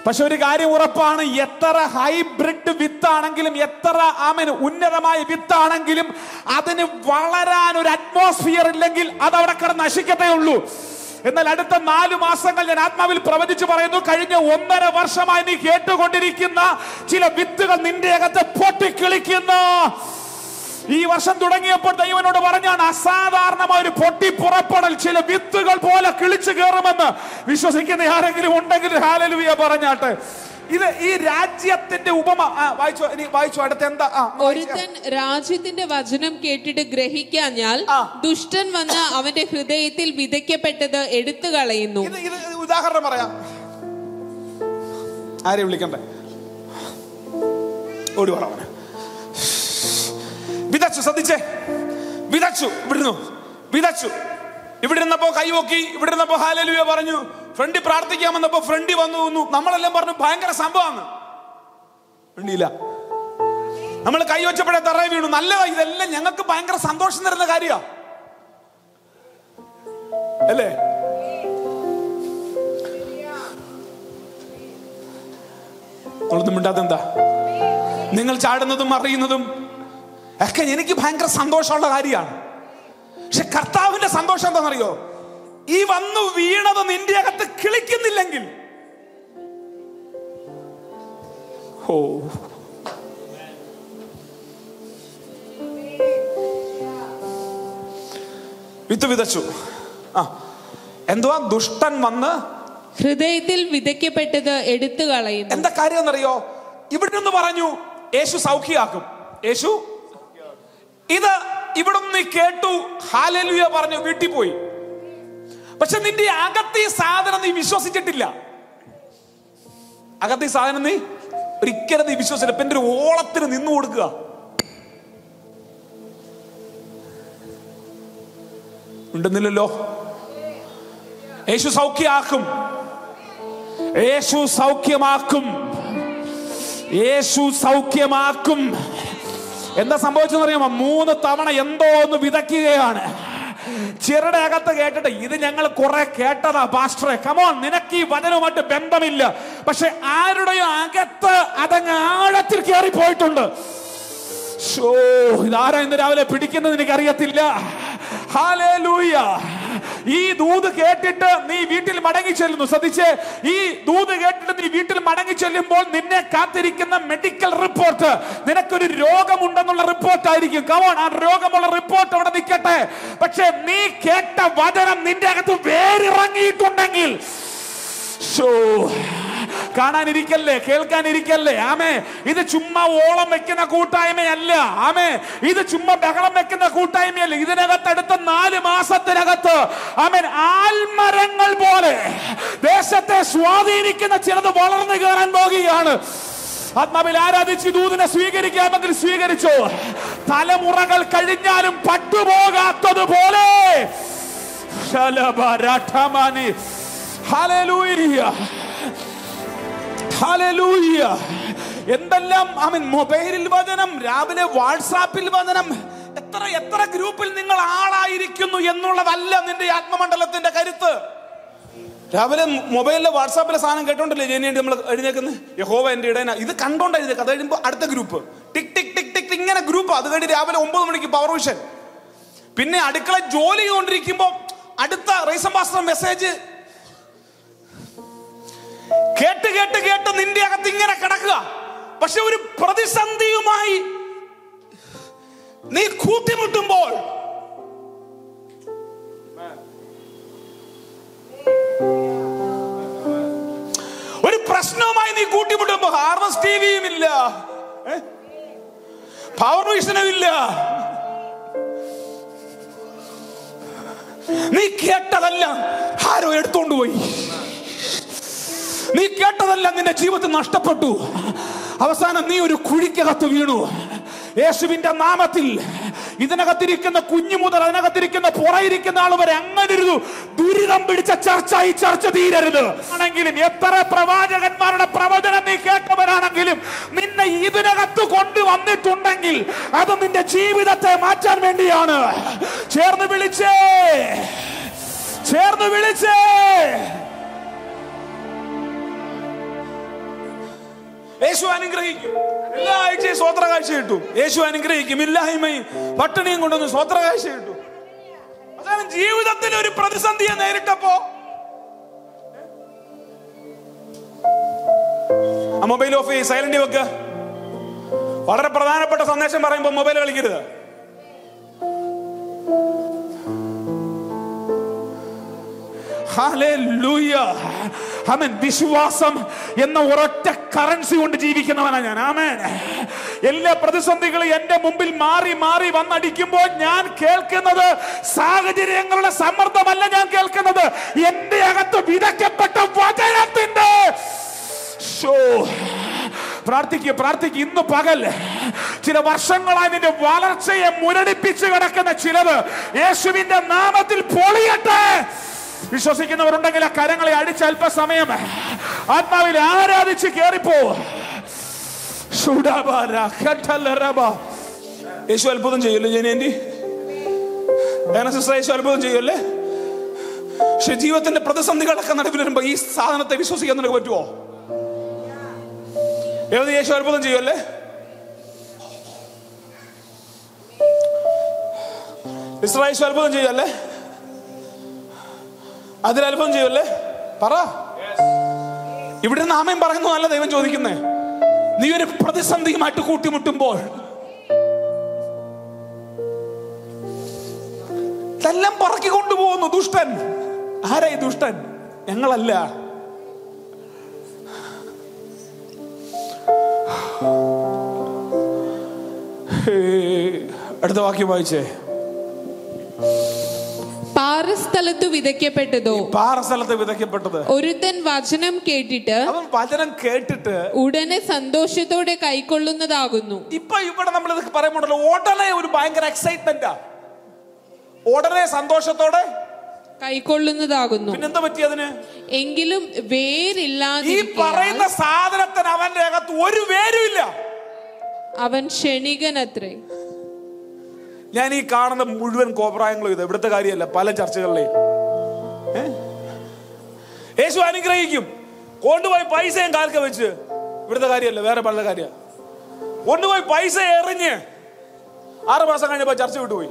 പക്ഷെ ഒരു കാര്യം ഉറപ്പാണ്, എത്ര ഹൈബ്രിഡ് വിത്താണെങ്കിലും, എത്ര ആമേൻ ഉന്നതമായ വിത്താണെങ്കിലും, അതിന് വളരാൻ ഒരു അറ്റ്മോസ്ഫിയർ ഇല്ലെങ്കിൽ അത് അവിടെ കിടന്ന് നശിക്കത്തേ ഉള്ളൂ. എന്നാൽ അടുത്ത 4 മാസങ്ങൾ ഞാൻ ആത്മാവിൽ പ്രവചിച്ചു പറയുന്നു, കഴിഞ്ഞ 1.5 വർഷമായി നീ കേട്ടുകൊണ്ടിരിക്കുന്ന ചില വിത്തുകൾ നിന്റെ അകത്ത് പൊട്ടിക്കിളിക്കുന്നു. ഈ വർഷം തുടങ്ങിയപ്പോൾ ദൈവനോട് പറഞ്ഞാണ് അസാധാരണമായ ഒരു പൊട്ടി പുറപ്പെടൽ ചില വിത്തുകൾ പോലെ കിളിച്ചു കയറുമെന്ന്. വിശ്വസിക്കുന്ന ആരെങ്കിലും ഉണ്ടെങ്കിൽ ഹല്ലേലൂയ പറഞ്ഞാട്ടെ. ഇത് ഈ രാജ്യത്തിന്റെ ഉപമ വായിച്ചു. അടുത്ത എന്താ? ഒരുത്തൻ രാജ്യത്തിന്റെ വചനം കേട്ടിട്ട് ഗ്രഹിക്കാഞ്ഞാൽ ദുഷ്ടൻ വന്ന് അവന്റെ ഹൃദയത്തിൽ വിതയ്ക്കപ്പെട്ടത് എടുത്തു കളയുന്നു. ഉദാഹരണം പറയാം, ആരെ വിളിക്കണ്ടേ? ഓടി പറയാം. വിതച്ചു, ശ്രദ്ധിച്ചേ, വിതച്ചു, ഇവിടുന്നു വിതച്ചു. ഇവിടെ ഇരുന്നപ്പോ കൈവോക്കി, ഇവിടെ ഇരുന്നപ്പോ ഹല്ലേലൂയ പറഞ്ഞു. ഫ്രണ്ട് പ്രാർത്ഥിക്കാൻ വന്നപ്പോ ഫ്രണ്ട് വന്നു. നമ്മളെല്ലാം പറഞ്ഞു ഭയങ്കര സംഭവമാണ്. ഫ്രണ്ടില്ല, നമ്മൾ കൈവച്ചപ്പോഴേ തറ വീണു. നല്ലതാ, ഇതെല്ലാം ഞങ്ങൾക്ക് ഭയങ്കര സന്തോഷം തരുന്ന കാര്യമാണ് അല്ലേ? നമ്മളൊന്നും മിണ്ടാത്തെന്താ? നിങ്ങൾ ചാടുന്നതും അറിയുന്നതും ഒക്കെ എനിക്ക് ഭയങ്കര സന്തോഷമുള്ള കാര്യമാണ്. പക്ഷെ കർത്താവിന്റെ സന്തോഷം എന്താണെന്നറിയോ? ഈ വന്നു വീണത് നിന്റെ അകത്ത് കിളിക്കുന്നില്ലെങ്കിൽ, ഓ വിത്ത് വിതച്ചു. ആ എന്തുവാ? ദുഷ്ടൻ വന്ന് ഹൃദയത്തിൽ വിതയ്ക്കപ്പെട്ടത് എടുത്തു കളയുന്നു. എന്താ കാര്യം എന്നറിയോ? ഇവിടെ നിന്ന് പറഞ്ഞു യേശു സൗഖ്യമാക്കും, യേശു ഇത് ഇവിടുന്ന് കേട്ടു, ഹല്ലേലൂയ പറഞ്ഞു, വീട്ടിൽ പോയി. പക്ഷെ നിന്റെ അകത്ത് ഈ സാധനം നീ വിശ്വസിച്ചിട്ടില്ല. അകത്ത് ഈ സാധനം നീ ഒരിക്കലും നീ വിശ്വസിച്ചില്ല. പിന്നെ ഒരു ഓളത്തിന് നിന്നു കൊടുക്കുക. ഉണ്ടെന്നില്ലല്ലോ. യേശു സൗഖ്യമാക്കും, യേശു സൗഖ്യമാക്കും, യേശു സൗഖ്യമാക്കും. എന്താ സംഭവിച്ചെന്നറിയാമോ? 3 തവണ എന്തോ ഒന്ന് വിതയ്ക്കുകയാണ്. ചെറുടെ അകത്ത് കേട്ടിട്ട് ഇത് ഞങ്ങൾ കുറെ കേട്ടതാ പാസ്റ്ററെ, കമോൺ, നിനക്ക് ഈ വചനവുമായിട്ട് ബന്ധമില്ല. പക്ഷെ ആരുടെയോ അകത്ത് അതങ്ങ് ആഴത്തിൽ കയറി പോയിട്ടുണ്ട്. ഷോ, ഇതാരാ ഇന്ന് രാവിലെ പിടിക്കുന്നത് എനിക്കറിയത്തില്ല. ഹല്ലേലൂയ. ഈ ദൂത് കേട്ടിട്ട് നീ വീട്ടിൽ മടങ്ങി ചെല്ലുന്നു. ശ്രദ്ധിച്ചേ, ഈ ദൂത് കേട്ടിട്ട് നീ വീട്ടിൽ മടങ്ങി ചെല്ലുമ്പോൾ നിന്നെ കാത്തിരിക്കുന്ന മെഡിക്കൽ റിപ്പോർട്ട്, നിനക്കൊരു രോഗമുണ്ടെന്നുള്ള റിപ്പോർട്ടായിരിക്കും. കമോൺ, ആ രോഗമുള്ള റിപ്പോർട്ട് അവിടെ നിൽക്കട്ടെ. പക്ഷെ നീ കേട്ട വചനം നിന്റെ അകത്ത് വേരിറങ്ങിയിട്ടുണ്ടെങ്കിൽ, ഷോ, കാണാനിരിക്കല്ലേ, കേൾക്കാനിരിക്കല്ലേ. ആമേ, ഇത് ചുമ്മാ ഓളം വെക്കുന്ന കൂട്ടായ്മയല്ല. ആമേ, ഇത് ചുമ്മാ ബഹളം വെക്കുന്ന കൂട്ടായ്മയല്ല. ഇതിനകത്ത് അടുത്ത 4 മാസത്തിനകത്ത് ആമേൻ ആൽമരങ്ങൾ പോലെ ദേശത്തെ സ്വാധീനിക്കുന്ന ചിലത് വളർന്നു കയറാൻ പോകുകയാണ്. ആത്മാവിൽ ആരാധിച്ച് ദൂതിനെ സ്വീകരിക്കാമെങ്കിൽ സ്വീകരിച്ചോ. തലമുറകൾ കഴിഞ്ഞാലും പട്ടുപോകാത്തതുപോലെ ഹല്ലേലൂയ. എന്തെല്ലാം ആമേൻ, മൊബൈലിൽ വചനം, രാവിലെ വാട്സാപ്പിൽ വചനം, എത്ര എത്ര ഗ്രൂപ്പിൽ നിങ്ങൾ ആളായിരിക്കുന്നു എന്നുള്ളതല്ല നിന്റെ ആത്മമണ്ഡലത്തിന്റെ കരുത്ത്. രാവിലെ മൊബൈലിലെ വാട്സാപ്പിലെ സാധനം കേട്ടോണ്ടല്ലേ ജനിയായിട്ട് നമ്മൾ എഴുന്നേക്കുന്നത്? യഹോവ എൻ്റെ ഇടയനാ, ഇത് കണ്ടോണ്ടായിരുന്നു. അത് കഴിയുമ്പോൾ അടുത്ത group, tick tick tick tick ഇങ്ങനെ ഗ്രൂപ്പ്. അത് കഴിഞ്ഞ് രാവിലെ 9 മണിക്ക് പവർ വിഷൻ. പിന്നെ അടുക്കള ജോലി ചെയ്തുകൊണ്ടിരിക്കുമ്പോൾ അടുത്ത റൈസൻ പാസ്റ്റർ മെസ്സേജ് കേട്ട് കേട്ട് കേട്ട് നിന്റെ അകത്ത് ഇങ്ങനെ കിടക്കുക. പക്ഷെ ഒരു പ്രതിസന്ധിയുമായി നീ കൂട്ടിമുട്ടുമ്പോൾ ഹാർവസ്റ്റ് ടിവിയും ഇല്ല, പവർ വിഷനും ഇല്ല, നീ കേട്ടതെല്ലാം ആരോ എടുത്തോണ്ട് പോയി. നീ കേട്ടതെല്ലാം നിന്റെ ജീവിതത്തിൽ നഷ്ടപ്പെട്ടു. അവസാനം നീ ഒരു കുഴിക്കകത്ത് വീണു. യേശുവിന്റെ നാമത്തിൽ ഇതിനകത്തിരിക്കുന്ന കുഞ്ഞു മുതൽ അതിനകത്തിരിക്കുന്ന പുറയിരിക്കുന്ന ആൾ വരെ അങ്ങനെ ഒരു ദുരിതം പിടിച്ച ചർച്ച ഈ ചർച്ച തീരരുത്. ആണെങ്കിലും എത്ര പ്രവാചകന്മാരുടെ പ്രവചനം നീ കേട്ടവരാണെങ്കിലും നിന്നെ ഇതിനകത്ത് കൊണ്ടുവന്നിട്ടുണ്ടെങ്കിൽ അത് നിന്റെ ജീവിതത്തെ മാറ്റാൻ വേണ്ടിയാണ്. ചേർന്ന് വിളിച്ചേ, ചേർന്ന് വിളിച്ചേ. യേശു അനുഗ്രഹിക്കും. എല്ലാ ആഴ്ചയും സ്വോത്ര കാഴ്ച കിട്ടും. യേശു അനുഗ്രഹിക്കും. ഇല്ലായ്മയും പട്ടിണിയും കൊണ്ടൊന്നും സ്വോത്ര കാഴ്ച കിട്ടും. അതാണ് ജീവിതത്തിൽ ഒരു പ്രതിസന്ധിയെ നേരിട്ടപ്പോ ആ മൊബൈൽ ഓഫ് ചെയ്ത് സൈലന്റ് വെക്കുക. വളരെ പ്രധാനപ്പെട്ട സന്ദേശം പറയുമ്പോ മൊബൈൽ കളിക്കരുത്. വിശ്വാസം എന്ന ഒരൊറ്റ കറൻസി കൊണ്ട് ജീവിക്കുന്നവനാണ് ഞാൻ. ആമേൻ. എല്ലാ പ്രതിസന്ധികളും എന്റെ മുമ്പിൽ മാറി മാറി വന്നടിക്കുമ്പോൾ ഞാൻ കേൾക്കുന്നത് സാഹചര്യങ്ങളുടെ സമ്മർദ്ദമല്ല. ഞാൻ കേൾക്കുന്നത് എന്റെ അകത്ത് വിതയ്ക്കപ്പെട്ട വചനത്തിന്റെ. പ്രാർത്ഥിക്കുക, പ്രാർത്ഥിക്കുക. ഇന്ന് പകൽ ചില വർഷങ്ങളായി നിന്റെ വളർച്ചയെ മുരടിപ്പിച്ച് കിടക്കുന്ന ചിലത് യേശുവിന്റെ നാമത്തിൽ പൊളിയട്ടെ. വിശ്വസിക്കുന്നവരുണ്ടെങ്കിൽ ആ കരങ്ങളെ അടിച്ച് അല്പസമയം ആത്മാവിൽ ആരാധിച്ച് കേറിപ്പോ. യേശു അത്ഭുതം ചെയ്യല്ലേ ജനേന്റി? യേശു അത്ഭുതം ചെയ്യല്ലേ? പക്ഷെ ജീവിതത്തിന്റെ പ്രതിസന്ധികളൊക്കെ നടപ്പിൽ വരുമ്പോ ഈ സാധനത്തെ വിശ്വസിക്കാൻ നിനക്ക് പറ്റുമോ? ഏത് യേശു അത്ഭുതം ചെയ്യല്ലേ? യേശു അത്ഭുതം ചെയ്യല്ലേ? അതിൽ അത്ഭുതം ചെയ്യല്ലേ? പറ. ഇവിടെ നിന്ന് ആമേൻ പറയുന്നതല്ല ദൈവം ചോദിക്കുന്നേ. നീ ഒരു പ്രതിസന്ധിയുമായിട്ട് കൂട്ടിമുട്ടുമ്പോൾ എല്ലാം പറക്കി കൊണ്ടുപോകുന്നു ദുഷ്ടൻ. ആരായി ദുഷ്ടൻ? ഞങ്ങളല്ല. അടുത്ത വാക്യം വായിച്ചേ. പാറസ്ഥലത്ത് വിതയ്ക്കപ്പെട്ടതോ പാറസ്ഥലത്ത് വിതയ്ക്കപ്പെട്ടത് ഒരുത്തൻ വചനം കേട്ടിട്ട് ഉടനെ സന്തോഷത്തോടെ കൈക്കൊള്ളുന്നതാകുന്നു. ഇപ്പൊ ഇവിടെ നമ്മൾ ഇത് പറയുമ്പോഴല്ലോ ഉടനെ ഒരു ഭയങ്കര എക്സൈറ്റ്മെന്റാ. ഉടനെ സന്തോഷത്തോടെ കൈക്കൊള്ളുന്നതാകുന്നു. പിന്നെന്താ പറ്റിയതിന്? എങ്കിലും വേരില്ലാതെ ഈ പറയുന്ന സാധനത്തിന് അവന്റെ അകത്ത് ഒരു വേരുമില്ല. അവൻ ക്ഷണികനത്രേ. ഞാൻ ഈ കാണുന്ന മുഴുവൻ കോപ്രായങ്ങളും ഇത് ഇവിടുത്തെ കാര്യമല്ല, പല ചർച്ചകളിലെയും. യേശു അനുഗ്രഹിക്കും. കൊണ്ടുപോയി പൈസയും കാൽക്ക വെച്ച് ഇവിടുത്തെ കാര്യമല്ല, വേറെ പല കാര്യമാണ്. കൊണ്ടുപോയി പൈസ എറിഞ്ഞ് 6 മാസം കഴിഞ്ഞപ്പോ ചർച്ച വിട്ടുപോയി.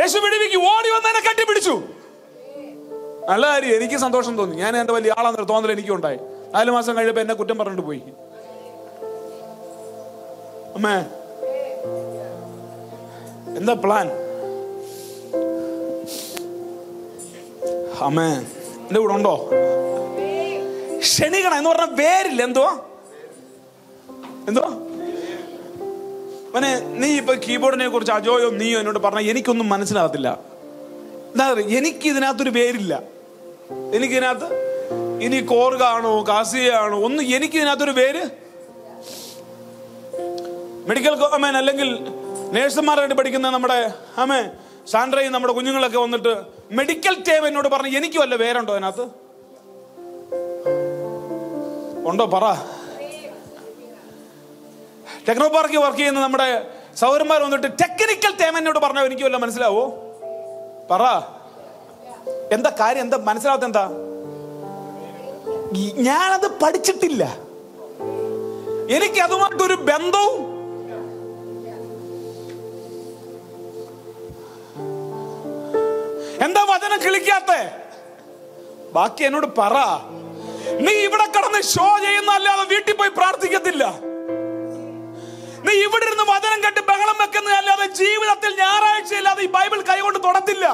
യേശു പിടിപ്പിക്കും. ഓടി വന്നതിനെ കെട്ടിപ്പിടിച്ചു. നല്ല കാര്യം. എനിക്ക് സന്തോഷം തോന്നി. ഞാൻ എന്റെ വലിയ ആളാന്നൊരു തോന്നൽ എനിക്കും ഉണ്ടായി. 4 മാസം കഴിഞ്ഞപ്പോ എന്നെ കുറ്റം പറഞ്ഞിട്ട് പോയി. അമ്മേ, എന്താ പ്ലാൻ? അമ്മേ, എന്റെ കൂടെ ഉണ്ടോ? ക്ഷണിക്കണം എന്ന് പറഞ്ഞ വേരില്ല. എന്തോ എന്തോ അവനെ. നീ ഇപ്പൊ കീബോർഡിനെ കുറിച്ച് അജോയോ നീയോ എന്നോട് പറഞ്ഞാൽ എനിക്കൊന്നും മനസ്സിലാകത്തില്ല. എന്താ പറയുക, എനിക്ക് ഇതിനകത്തൊരു പേരില്ല. എനിക്കിതിനകത്ത് ഇനി കോർഗാണോ കാസിയാണോ ഒന്നും എനിക്കിതിനകത്തൊരു പേര്. മെഡിക്കൽ അമ്മേൻ അല്ലെങ്കിൽ നേഴ്സുമാരായിട്ട് പഠിക്കുന്ന നമ്മുടെ അമ്മേ സാൻഡ്രയും നമ്മുടെ കുഞ്ഞുങ്ങളൊക്കെ വന്നിട്ട് മെഡിക്കൽ ടേം എന്നോട് പറഞ്ഞു. എനിക്ക് വല്ല പേരുണ്ടോ അതിനകത്ത്? ഉണ്ടോ? പറ. ടെക്നോ പാർക്കിൽ വർക്ക് ചെയ്യുന്ന നമ്മുടെ സൗരന്മാർ വന്നിട്ട് ടെക്നിക്കൽ ടേം എന്നോട് പറഞ്ഞോ. എനിക്ക് വല്ല മനസ്സിലാവോ? പറ. എന്താ കാര്യം? എന്താ മനസ്സിലാവാത്ത? എന്താ? ഞാനത് പഠിച്ചിട്ടില്ല. എനിക്ക് അതുമായിട്ടൊരു ബന്ധവും. എന്താ വചനം കിളിക്കാത്ത? ബാക്കി എന്നോട് പറ. നീ ഇവിടെ കിടന്ന് ഷോ ചെയ്യുന്ന അല്ലാതെ വീട്ടിൽ പോയി പ്രാർത്ഥിക്കത്തില്ല. നീ ഇവിടെ ഇരുന്ന് വചനം കേട്ട് ബഹളം വെക്കുന്ന അല്ലാതെ ജീവിതത്തിൽ ഞായറാഴ്ച ഇല്ലാതെ ഈ ബൈബിൾ കൈകൊണ്ട് തൊടത്തില്ല.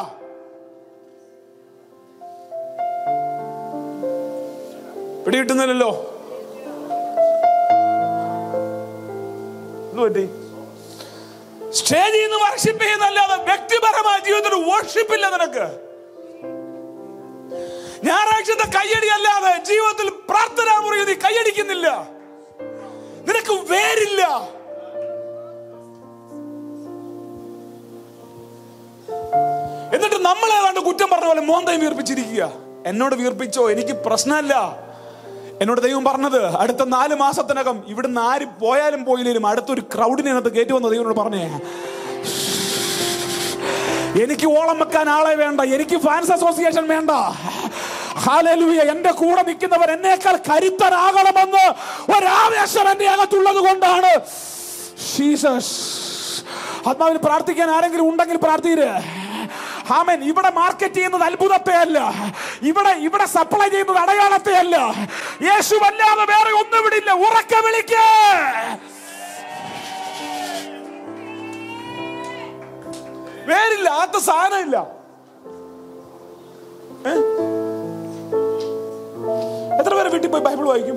പിടികിട്ടുന്നില്ലല്ലോ. സ്റ്റേജിൽ നിന്ന് വർഷിപ്പ് ചെയ്യുന്നതല്ലാതെ വ്യക്തിപരമായ ജീവിതത്തിൽ വർഷിപ്പ് ഇല്ല. നിനക്ക് ഞായറാഴ്ചത്തെ കയ്യടി അല്ലാതെ ജീവിതത്തിൽ പ്രാർത്ഥനാ മുറിയിൽ നീ കയ്യടിക്കുന്നില്ല. നിനക്ക് വേരില്ല. എന്നിട്ട് നമ്മളെ ഏതാണ്ട് കുറ്റം പറഞ്ഞ പോലെ മോന്തയും വീർപ്പിച്ചിരിക്കുക. എന്നോട് വീർപ്പിച്ചോ, എനിക്ക് പ്രശ്നമല്ല. എന്നോട് ദൈവം പറഞ്ഞത് അടുത്ത 4 മാസത്തിനകം ഇവിടുന്ന് ആര് പോയാലും പോയില്ലേലും അടുത്തൊരു ക്രൗഡിനകത്ത് കയറ്റി വന്ന ദൈവനോട് പറഞ്ഞേ, എനിക്ക് ഓളം വെക്കാൻ ആളെ വേണ്ട, എനിക്ക് ഫാൻസ് അസോസിയേഷൻ വേണ്ട. ഹല്ലേലൂയ. എന്റെ കൂടെ നിൽക്കുന്നവർ എന്നേക്കാൾ കരുത്തനാകണമെന്ന് ഒരാവേശം എന്റെ അകത്തുള്ളത് കൊണ്ടാണ്. ജീസസ്. ആത്മാവിൽ പ്രാർത്ഥിക്കാൻ ആരെങ്കിലും ഉണ്ടെങ്കിൽ പ്രാർത്ഥിക്കേ. ആമേൻ. ഇവിടെ മാർക്കറ്റ് ചെയ്യുന്നത് അത്ഭുതത്തെ അല്ല, ഇവിടെ സപ്ലൈ ചെയ്യുന്നത് അടയാളത്തെ അല്ല. യേശു അല്ലാതെ വേറെ ഒന്നും ഇവിടെ ഇല്ല. ഉറക്കെ വിളിക്കേ. വേരില്ലാത്ത സാധനമില്ല. എത്ര പേരെ വീട്ടിൽ പോയി ബൈബിൾ വായിക്കും?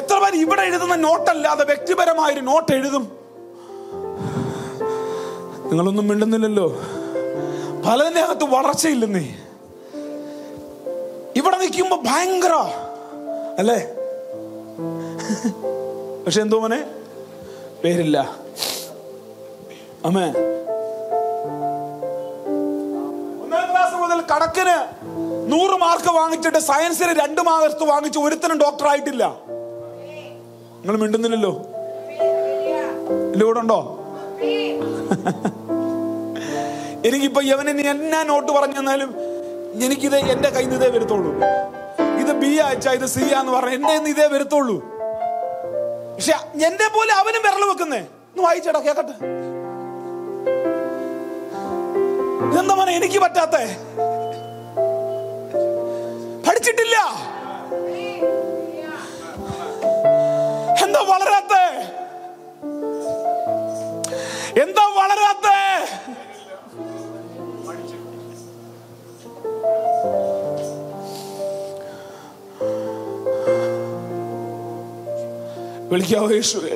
എത്ര പേര് ഇവിടെ എഴുതുന്ന നോട്ടല്ലാതെ വ്യക്തിപരമായൊരു നോട്ട് എഴുതും? നിങ്ങളൊന്നും മിണ്ടുന്നില്ലല്ലോ. പലതിൻ്റെ അകത്ത് വളർച്ചയില്ലെന്നേ. ഇവിടെ നിൽക്കുമ്പോ ഭയങ്കര അല്ലേ, പക്ഷെ എന്തോ മോനെ പേരില്ല. അമ്മേ, 1ാം ക്ലാസ് മുതൽ കണക്കിന് 100 മാർക്ക് വാങ്ങിച്ചിട്ട് സയൻസിന് 2 മാർക്ക് വാങ്ങിച്ച് ഒരുത്തനും ഡോക്ടർ ആയിട്ടില്ല. നിങ്ങൾ മിണ്ടുന്നില്ലല്ലോ. ഇല്ല, ഇവിടെ ഉണ്ടോ? എനിക്കിപ്പോ യവനെ എന്നാ നോട്ട് പറഞ്ഞു തന്നാലും എനിക്കിത് എന്റെ കയ്യിൽ നിന്ന് ഇതേ വരത്തുള്ളൂ. ഇത് ബി ആച്ചാ, ഇത് സി ആന്ന് പറഞ്ഞ എന്റെ ഇതേ വരത്തുള്ളൂ. പക്ഷെ എന്റെ പോലെ അവനും വിരൽ വെക്കുന്നേ. ഒന്ന് വായിച്ചേടാ, കേക്കട്ടെ. എന്താ മോനെ എനിക്ക് പറ്റാത്തെ? പഠിച്ചിട്ടില്ല. എന്താ വളരാത്തെ? എന്താ വളരാത്ത? വിളിക്കാവോ യേശുവേ?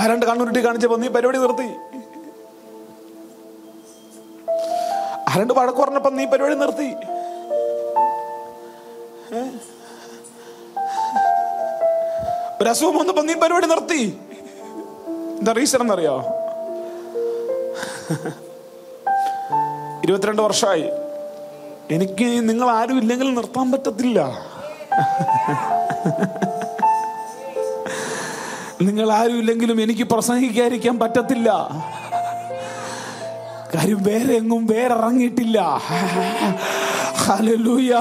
ആരാണ്ട് കണ്ണുരുട്ടി കാണിച്ചപ്പോ നീ പരിപാടി നിർത്തി. ആരാണ്ട് വഴക്ക് പറഞ്ഞപ്പോ നീ പരിപാടി നിർത്തി. ഒരസുഖം വന്നപ്പോ നീ പരിപാടി നിർത്തി. എന്താ റീസൺ എന്നറിയോ? 22 വർഷമായി എനിക്ക് നിങ്ങൾ ആരും ഇല്ലെങ്കിൽ നിർത്താൻ പറ്റത്തില്ല. നിങ്ങൾ ആരും ഇല്ലെങ്കിലും എനിക്ക് പ്രസംഗിക്കാതിരിക്കാൻ പറ്റത്തില്ല. കാര്യം വേറെ എങ്ങും വേറിറങ്ങിയിട്ടില്ല. ഹല്ലേലൂയ.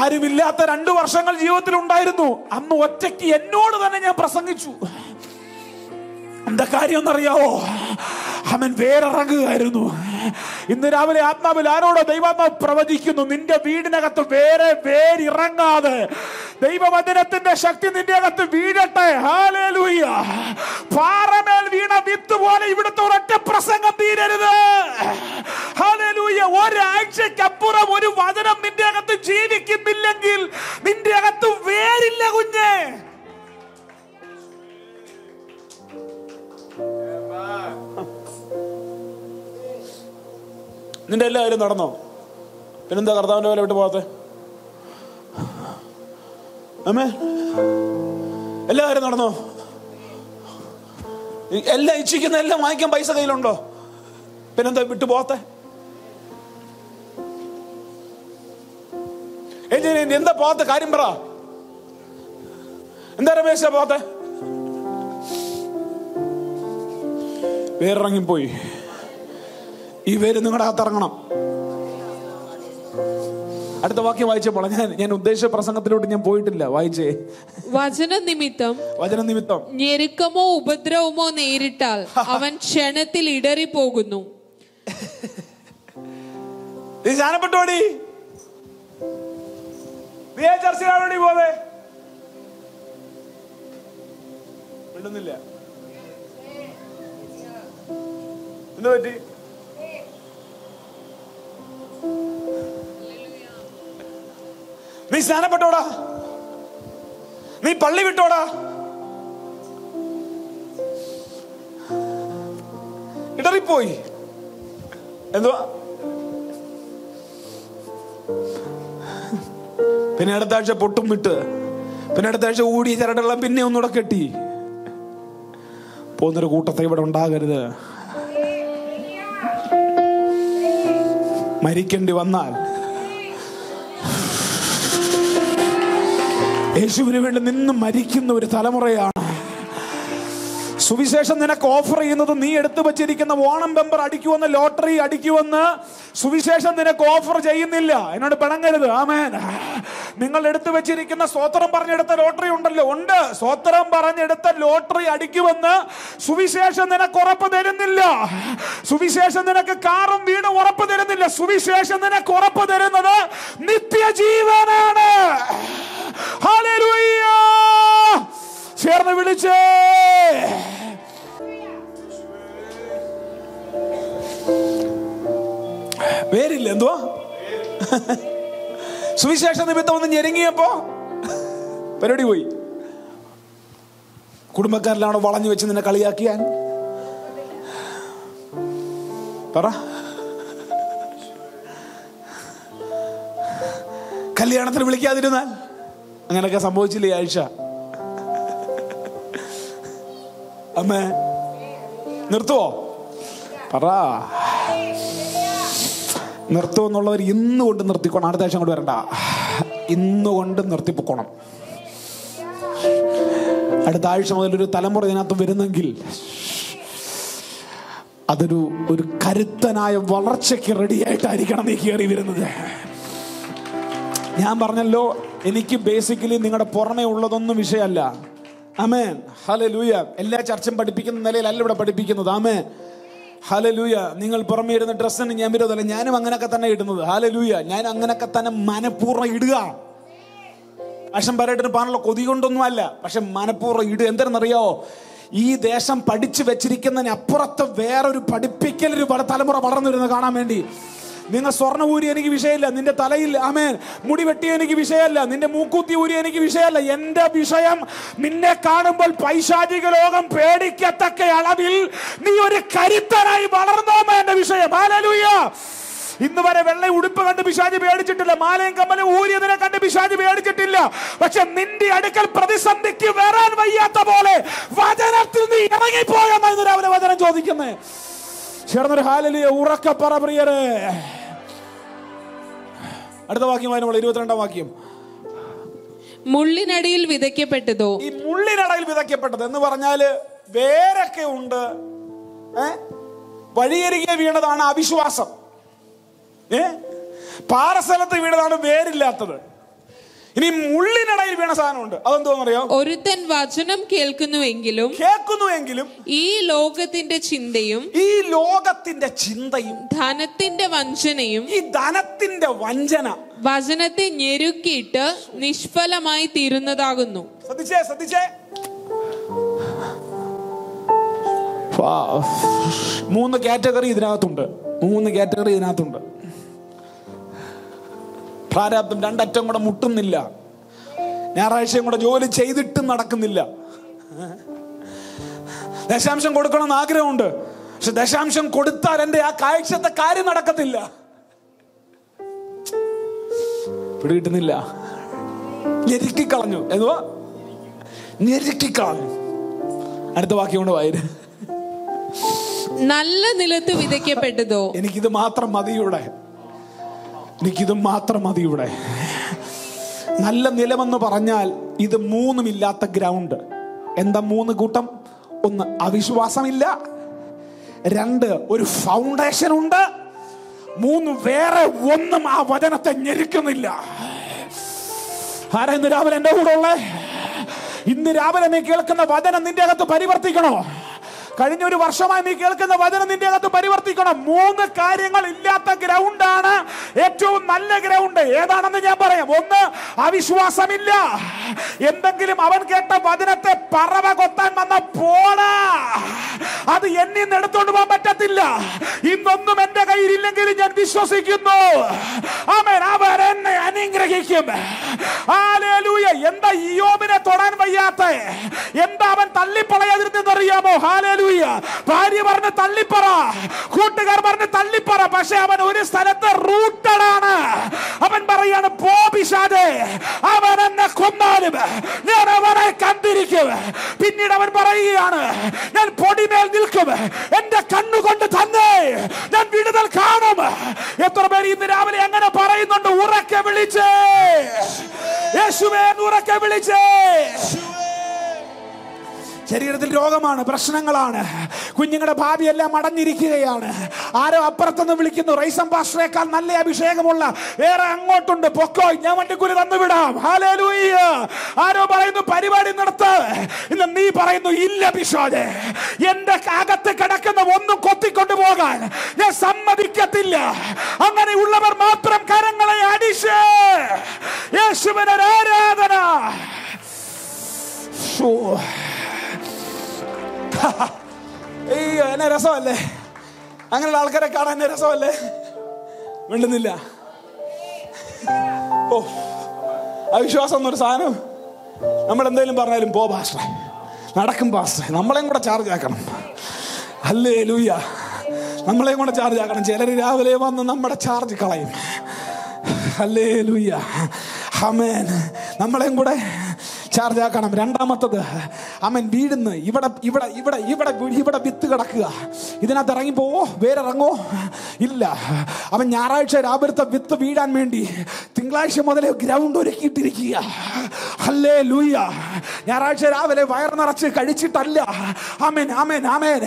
ആരുമില്ലാത്ത 2 വർഷങ്ങൾ ജീവിതത്തിൽ ഉണ്ടായിരുന്നു. അന്ന് ഒറ്റയ്ക്ക് എന്നോട് തന്നെ ഞാൻ പ്രസംഗിച്ചു. എന്താ കാര്യം എന്നറിയാവോ? അവൻ വേറിറങ്ങുകയായിരുന്നു. ഇന്ന് രാവിലെ ആത്മാവിൽ ആരോട് ദൈവാത്മാവ് പ്രവചിക്കുന്നു, നിന്റെ വീടിനകത്ത് വേറെ വേരിറങ്ങാതെ ദൈവവചനത്തിന്റെ ശക്തി നിന്റെ അകത്ത് വീഴട്ടെ. ഹല്ലേലൂയ. പാറമേൽ വീണ വിത്ത് പോലെ ഇവിടുത്തെ ഒരൊറ്റ പ്രസംഗം തീരരുത്. ഹല്ലേലൂയ. ഒരാഴ്ചക്കപ്പുറം ഒരു വചനം നിന്റെ അകത്ത് ജീവിക്കുന്നില്ലെങ്കിൽ നിന്റെ അകത്ത് വേരില്ല കുഞ്ഞേ. നിന്റെ എല്ലാവരും നടന്നോ? പിന്നെന്താ കർത്താവിന്റെ പോലെ വിട്ടു പോകാത്തെ? അമ്മേ, എല്ലാവരും നടന്നോ? എല്ലാം ഇച്ഛിക്കുന്ന എല്ലാം വാങ്ങിക്കാൻ പൈസ കയ്യിലുണ്ടോ? പിന്നെന്താ വിട്ടു പോകാത്തെ? എന്താ പോകാത്ത? കാര്യം പറ. എന്താ രമേശ പോകാത്തെ? വേറിറങ്ങിപ്പോയി. ഈ വേര് നിങ്ങളുടെ അകത്തിറങ്ങണം. അടുത്ത വാക്യം വായിച്ചപ്പോൾ ഞാൻ ഉദ്ദേശിച്ച പ്രസംഗത്തിലോട്ട് ഞാൻ പോയിട്ടില്ല. വായിച്ചേ. വചനനിമിത്തം ഞെരുക്കമോ ഉപദ്രവമോ നേരിട്ടാൽ അവൻ ക്ഷണത്തിൽ ഇടറിപ്പോകുന്നു. No, D. Ni sana patoda. Ni palli vitoda. Idari poi. Endo. Pinadaja potum bitter. Pinadaja woody that a lapin on the kitty. Ponder a good favor on Dagar. Marican Divanal. Issue even in the Marican with Talamorea. So we session then a coffee into the near to the Cherican, the one member Adiku on the lottery, Adiku on the Suvisation, then a coffee for Jayanilla, and not a Pananga. Amen. Ningal led to Vachirikan, the Sotaram Barnett at the lottery under Leonda, Sotaram Barnett at the lottery, Adiku on the Suvisation, then a Korapa there in the law, Suvisation, then a Karam, Vina, Warapa there in the law, Suvisation, then a Korapa there in the law, Nithya Jeevanana. Hallelujah. Share the village. Very Lendo Suicide with the Yeringi Apo. Where do we? Could Macarlan of Valanu in the Kaliakian Para Kaliana Triblica Dinal. I'm going to get some Mochili Aisha. Amen. Nurto Para. Narto no longer in the Narticon Ardash and Verda in the Wonder Nartipoconum at the Irish of the little Talamorina to Veranagil Adadu would Caritana of Walrachek ready at Iricanami here even there. Yambarnello, Eniki basically Ninga Porne Ulodon Michella. Amen. Hallelujah. Ella Church and Paddy Pican, the Lella Paddy Pican, Amen. Hallelujah. Ningal Paramir and the Dress and Yamiro, the Yana Manganakatana, Hallelujah, Nananakatana Manapura Idga. Asham Parade and Panlo Kodion Donwala, Asham Manapura Idu and Rio. E. There's some Padich Vechirikan and Apurata Vera, Padipical, Ribatalama, Parano, and the Gana Mendi. Nina Sorna Uri and Givishela, Ninda Talail, Amen, Mudivati and Givishela, Ninda Mukuti Uri and Givishela, Yenda Bishayam, Ninda Carnival, Paisha, Digalogan, Pedicataka, Alabil, Niori Karitana, Balanoma, and Vishayam, Hallelujah. In the Varevella, Udupa and the Bishadi Beaditilla, Malan Company, Uri and the Bishadi Beaditilla, but a Nindi Adakal Pradisam, the Kivara and Vayatabole, Vadana to me, Amagi Poya, and Jodikame. Sherman Hallelujah, Uraka Parabriere at the Wakim. I know later than the Wakim Mullinadil with a capeto. Mullinadil with a capeto, then the Varanale, where a Kunda, eh? But here he gave you another Abishwasa, eh? Parasel at the window on a very letter. In Mullinadil Venasanunda, Aldoria, Oruthan Vachanam Kelkunu Engilum, Kelkunu Engilum, E. Logath in the Chindeum, E. Logath in the Chindeum, Danath in the Vanjanayum, E. Danath in the Vanjana, Vazanath in Yerukita, Nishpalamai Tirunadagunu. Sadija, Sadija. Wow. Moon the category is Natunda. Moon the category is Natunda. Prada Dandatam Mutunilla Narration of Joel Chayit Narakanilla. The Samson got on Agraunder. So the Samson Kodita and the Akaiks at the Kari Narakatilla. Pritanilla Neritikal knew, and what? Neritikal at the Wakion wide. Nalla Nilatu with the Capedo. Any the Matra Madiura. Nikita Matra Madivre Nalam Nilamano Paranal is the moon Milata ground and the moon Gutam on Avishwasamilla Randa or foundation under moon where one them are Vadana Nericanilla. Are in the Rabber and Ola in the Rabber and Kelkan of Vadan and India to Parivarticano. Karinu Varsama Mikel and the Vadan India to Parivarticana, moon the Karingal Ilata Groundana, Eto Malla Ground, Evan and the Yabara, Wanda, Avishwasamilla, Yendakilim Avanket, Vadanate, Paravagota, Mana Pola, അത് എന്നെ എടുത്തോണ്ട് പോകാൻ പറ്റത്തില്ല. ഇന്നൊന്നും എന്റെ കയ്യിലില്ലെങ്കിലും ഞാൻ വിശ്വസിക്കുന്നു ആമേൻ, അവൻ എന്നെ അനുഗ്രഹിക്കും. ഹല്ലേലൂയ. എന്താ ഇയ്യോബിനെ തൊടാൻ വയ്യാത്ത, എന്താ അവൻ തള്ളിപ്പളയാതിരുന്നറിയാമോ? ഹല്ലേലൂയ. ഭാര്യ പറഞ്ഞ് തള്ളിപ്പറ, കൂട്ടുകാർ പറഞ്ഞ് തള്ളിപ്പറ, പക്ഷെ അവൻ ഒരു സ്ഥലത്ത് റൂട്ടഡ് ആണ്. അവൻ പറയാണ്, പോ പിശാചേ, അവൻ എന്നെ കൊന്നാലും ഞാൻ അവനെ കണ്ടിരിക്കും. പിന്നീട് അവൻ പറയുകയാണ്, ഞാൻ പൊടിമേൽ നിൽക്കും, എന്റെ കണ്ണുകൊണ്ട് തന്നെ ഞാൻ വിടുതൽ കാണും. എത്ര പേര് ഇന്ന് രാവിലെ അങ്ങനെ പറയുന്നുണ്ട്? ഉറക്കെ വിളിച്ചേ യേശുവേ, ഉറക്കെ വിളിച്ചേ. ശരീരത്തിൽ രോഗമാണ്, പ്രശ്നങ്ങളാണ്, കുഞ്ഞുങ്ങളുടെ ഭാവിയെല്ലാം അടഞ്ഞിരിക്കുകയാണ്. ആരോ അപ്പുറത്തുനിന്ന് വിളിക്കുന്നു, റൈസം പാസ്റ്ററേക്കാൾ നല്ല അഭിഷേകമുള്ള വേറെ അങ്ങോട്ടുണ്ട്, പൊക്കോ, ഞാൻ വണ്ടിക്കൂലി തന്നുവിടാം. ഹല്ലേലൂയ. ആരോ പറയുന്നു, പരിപാടി നടത്താ. ഇന്ന് നീ പറയുന്നു, ഇല്ല പിശാചേ, എൻ്റെ അകത്ത് കിടക്കുന്ന ഒന്നും കൊത്തിക്കൊണ്ടു പോകാൻ ഞാൻ സമ്മതിക്കത്തില്ല. അങ്ങനെയുള്ളവർ മാത്രം കരങ്ങളെ അടിച്ച് യേശുവിനെ ആരാധന. എന്നെ രസമല്ലേ? അങ്ങനെയുള്ള ആൾക്കാരെ കാണാൻ എന്നെ രസമല്ലേ? മിണ്ടുന്നില്ല. ഓ, അവിശ്വാസം എന്നൊരു സാധനം നമ്മളെന്തെങ്കിലും പറഞ്ഞാലും പോ പാസ്റ്ററെ, നടക്കും പാസ്റ്ററെ, നമ്മളെയും കൂടെ ചാർജ് ആക്കണം. ഹല്ലേലൂയ, നമ്മളെയും കൂടെ ചാർജ് ആക്കണം. ചിലർ രാവിലെ വന്ന് നമ്മുടെ ചാർജ് കളയും. ഹല്ലേലൂയ, ആമേൻ. നമ്മളെയും കൂടെ ചാർജ് ആക്കണം. രണ്ടാമത്തത്, അവൻ വീഴുന്നു. ഇവിടെ ഇവിടെ ഇവിടെ ഇവിടെ ഇവിടെ വിത്ത് കിടക്കുക. ഇതിനകത്ത് ഇറങ്ങിപ്പോ, വേറിറങ്ങോ? ഇല്ല. അവൻ ഞായറാഴ്ച രാവിലത്തെ വിത്ത് വീഴാൻ വേണ്ടി തിങ്കളാഴ്ച മുതലേ ഗ്രൗണ്ട് ഒരുക്കിയിട്ടിരിക്കുക. ഹല്ലേലൂയ. ഞായറാഴ്ച രാവിലെ വയർ നിറച്ച് കഴിച്ചിട്ടല്ല. ആമേൻ, ആമേൻ, ആമേൻ.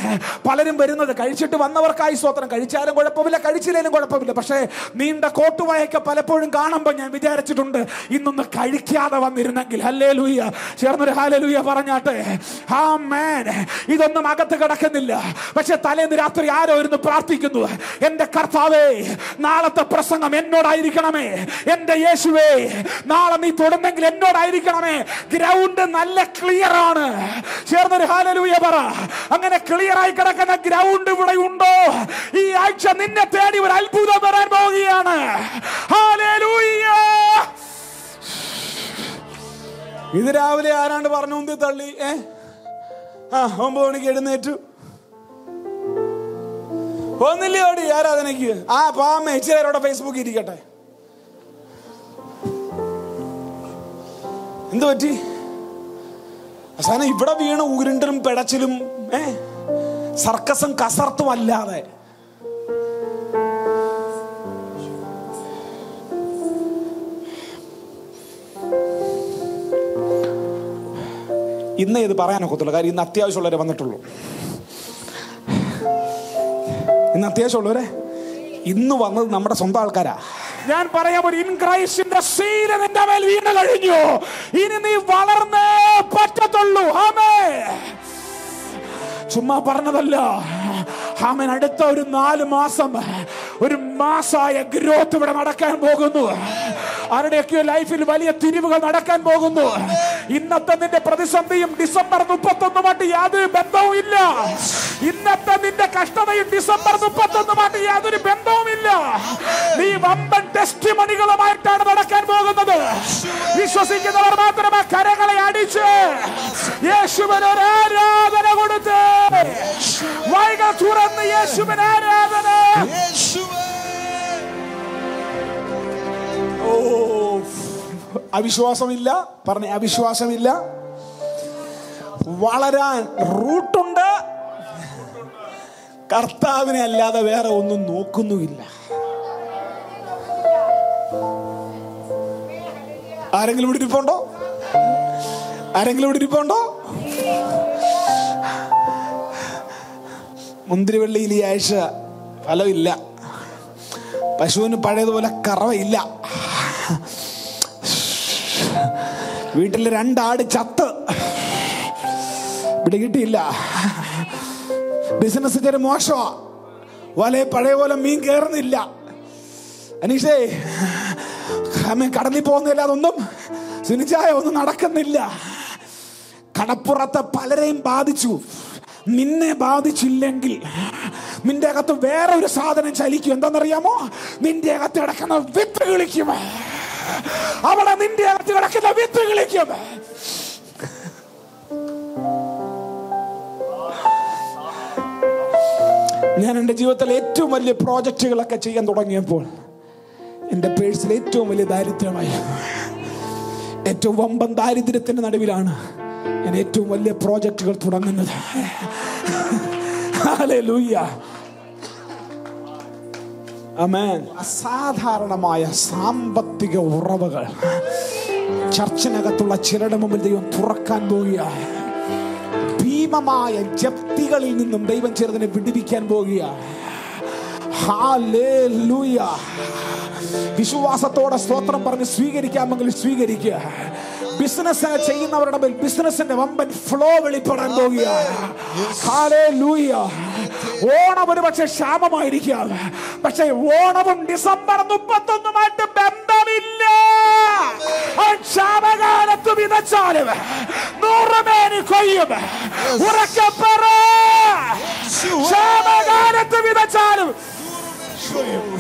പലരും വരുന്നത് കഴിച്ചിട്ട് വന്നവർക്കായി സ്തോത്രം. കഴിച്ചാലും കുഴപ്പമില്ല, കഴിച്ചില്ലേലും കുഴപ്പമില്ല. പക്ഷേ നീണ്ട കോട്ടുവായൊക്കെ പലപ്പോഴും കാണുമ്പോൾ ഞാൻ വിചാരിച്ചിട്ടുണ്ട്, ഇന്നൊന്ന് കഴിക്കാതെ വന്നിരുന്നെങ്കിൽ. ഹല്ലേലൂയ. ചേർന്നൊരു ഹല്ലേലൂയ പറഞ്ഞാട്ടെ. ആമേൻ. ഇതൊന്നും അകത്ത് കിടക്കുന്നില്ല, പക്ഷെ തലേന്ന് രാത്രി ആരോ ഇരുന്ന് പ്രാർത്ഥിക്കുന്നു, എന്റെ കർത്താവേ, നാളത്തെ പ്രസംഗം എന്നോടായിരിക്കണമേ, എന്റെ യേശുവേ, നാളെ നീ തൊടുന്നെങ്കിൽ എന്നോടായിരിക്കണമേ. ഗ്രൗണ്ട് നല്ല ക്ലിയർ ആണ്. ചേർന്നൊരു ഹല്ലേലൂയ പറ. അങ്ങനെ ക്ലിയർ ആയി കിടക്കുന്ന ഗ്രൗണ്ട് ഇവിടെ ഉണ്ടോ? ഈ ആഴ്ച നിന്നെ തേടി ഒരു അത്ഭുതം വരാൻ പോവുകയാണ്. ഹല്ലേലൂയ. ഇത് രാവിലെ ആരാണ്ട് പറഞ്ഞു, ഉന്തി തള്ളി, 9 മണിക്ക് എഴുന്നേറ്റു, ഒന്നില്ല ഓടി ആരാധനയ്ക്ക്. ആ പാമ ഇച്ചിരൂടെ ഫേസ്ബുക്കിൽ ഇരിക്കട്ടെ. എന്തു പറ്റി? അവസാനം ഇവിടെ വീണ് ഉരുണ്ടലും പിടച്ചിലും സർക്കസും കസർത്തും അല്ലാതെ ഇന്നേ ഇത് പറയാനൊക്കത്തുള്ളൂ. കാര്യം ഇന്ന് അത്യാവശ്യമുള്ളവരെ വന്നിട്ടുള്ളൂ. ഇന്ന് അത്യാവശ്യമുള്ളവരെ ഇന്ന് വന്നത് നമ്മുടെ സ്വന്തം ആൾക്കാരാ. ഞാൻ പറയാൻ ഒരു ഇൻ ക്രൈസ്റ്റിന്റെ ശീലം നിന്റെ മേൽ വീണ് കഴിഞ്ഞു. ഇനി നീ വളർന്നേ പറ്റത്തുള്ളൂ. ആമേൻ. ചുമ്മാ പറഞ്ഞതല്ല. ആമേൻ. അടുത്ത ഒരു 4 മാസം ഒരു മാസായ ഗ്രോത്ത് ഇവിടെ നടക്കാൻ പോകുന്നു. ആരുടെയൊക്കെയോ ലൈഫിൽ വലിയ തിരിവുകൾ നടക്കാൻ പോകുന്നു. ഇന്നത്തെ നിന്റെ പ്രതിസന്ധിയും ഡിസംബർ 31 യാതൊരു ബന്ധവും ഇല്ല. ഇന്നത്തെ നിന്റെ കഷ്ടതയും ഡിസംബർ 31 യാതൊരു ബന്ധവും ഇല്ല. നീ വമ്പൻ ടെസ്റ്റിമണികളുമായിട്ടാണ് നടക്കാൻ പോകുന്നത്. വിശ്വസിക്കുന്നവർ മാത്രമേ കരങ്ങളെ അടിച്ച് യേശുവിന് ഒരു ആരാധന കൊടുത്ത് വൈകൽ തുറന്ന് യേശുവിന് ആരാധന. അവിശ്വാസമില്ല, പറഞ്ഞ അവിശ്വാസമില്ല. വളരാൻ റൂട്ടുണ്ട്. കർത്താവിനെ അല്ലാതെ വേറെ ഒന്നും നോക്കുന്നുമില്ല. ആരെങ്കിലും ഇവിടെ ഇരിപ്പുണ്ടോ? ആരെങ്കിലും ഇവിടെ ഇരിപ്പുണ്ടോ? മുന്തിരിവള്ളിയിൽ ഈ ആഴ്ച ഫലമില്ല. പശുവിന് പഴയതുപോലെ കറവയില്ല. വീട്ടിലെ 2 ആട് ചത്ത്. ഇവിടെ കിട്ടിയില്ല. ബിസിനസ്സുകാർ മോശമാ. വല പഴയ പോലെ മീൻ കയറുന്നില്ല. അനീഷേ, അമ്മ കടലിൽ പോകുന്നില്ല. അതൊന്നും സുനിച്ചായ ഒന്നും നടക്കുന്നില്ല. കടപ്പുറത്തെ പലരെയും ബാധിച്ചു. നിന്നെ ബാധിച്ചില്ലെങ്കിൽ നിന്റെ അകത്ത് വേറെ ഒരു സാധനം ചലിക്കും. എന്താണെന്നറിയാമോ? നിന്റെ അകത്ത് കിടക്കുന്ന വിത്ത് കിളിക്കും. അവിടെ നിന്റെ അകത്ത് കിടക്കുന്ന വിത്ത് കിളിക്കും. ഞാൻ എൻ്റെ ജീവിതത്തിൽ ഏറ്റവും വലിയ പ്രോജക്റ്റുകളൊക്കെ ചെയ്യാൻ തുടങ്ങിയപ്പോൾ എൻ്റെ പേഴ്സിൽ ഏറ്റവും വലിയ ദാരിദ്ര്യമായി. ഏറ്റവും വമ്പൻ ദാരിദ്ര്യത്തിൻ്റെ നടുവിലാണ് ഞാൻ ഏറ്റവും വലിയ പ്രോജക്റ്റുകൾ തുടങ്ങുന്നത്. ഹല്ലേലൂയ. ആമേൻ. അസാധാരണമായ സാമ്പത്തിക ഉറവകൾ ചർച്ചിനകത്തുള്ള ചിരട് മുമ്പിൽ ദൈവം തുറക്കാൻ പോവുകയാണ്. ഭീമമായ ജപ്തികളിൽ നിന്നും ദൈവം ചിലതിനെ വിടുവിക്കാൻ പോവുകയാണ്. ഹല്ലേലൂയ. വിശ്വാസത്തോടെ സ്തോത്രം പറഞ്ഞ് സ്വീകരിക്കാമെങ്കിൽ സ്വീകരിക്കുക. ബിസിനസ് ചെയ്യുന്നവരുടെ മേൽ ബിസിനസിന്റെ വമ്പൻ ഫ്ലോ വെളിപ്പെടാൻ പോവുകയാണ്. ഹല്ലേലൂയ. ഓണം ഒരു പക്ഷെ ക്ഷാമമായിരിക്കാം, പക്ഷെ ഓണവും ഡിസംബർ 31 ബന്ധമില്ല. ക്ഷാമകാലത്ത് വിതച്ചാലും 100 പേര് കൊയ്യും. ഉറക്കപ്പറ ക്ഷാമകാലത്ത് വിതച്ചാലും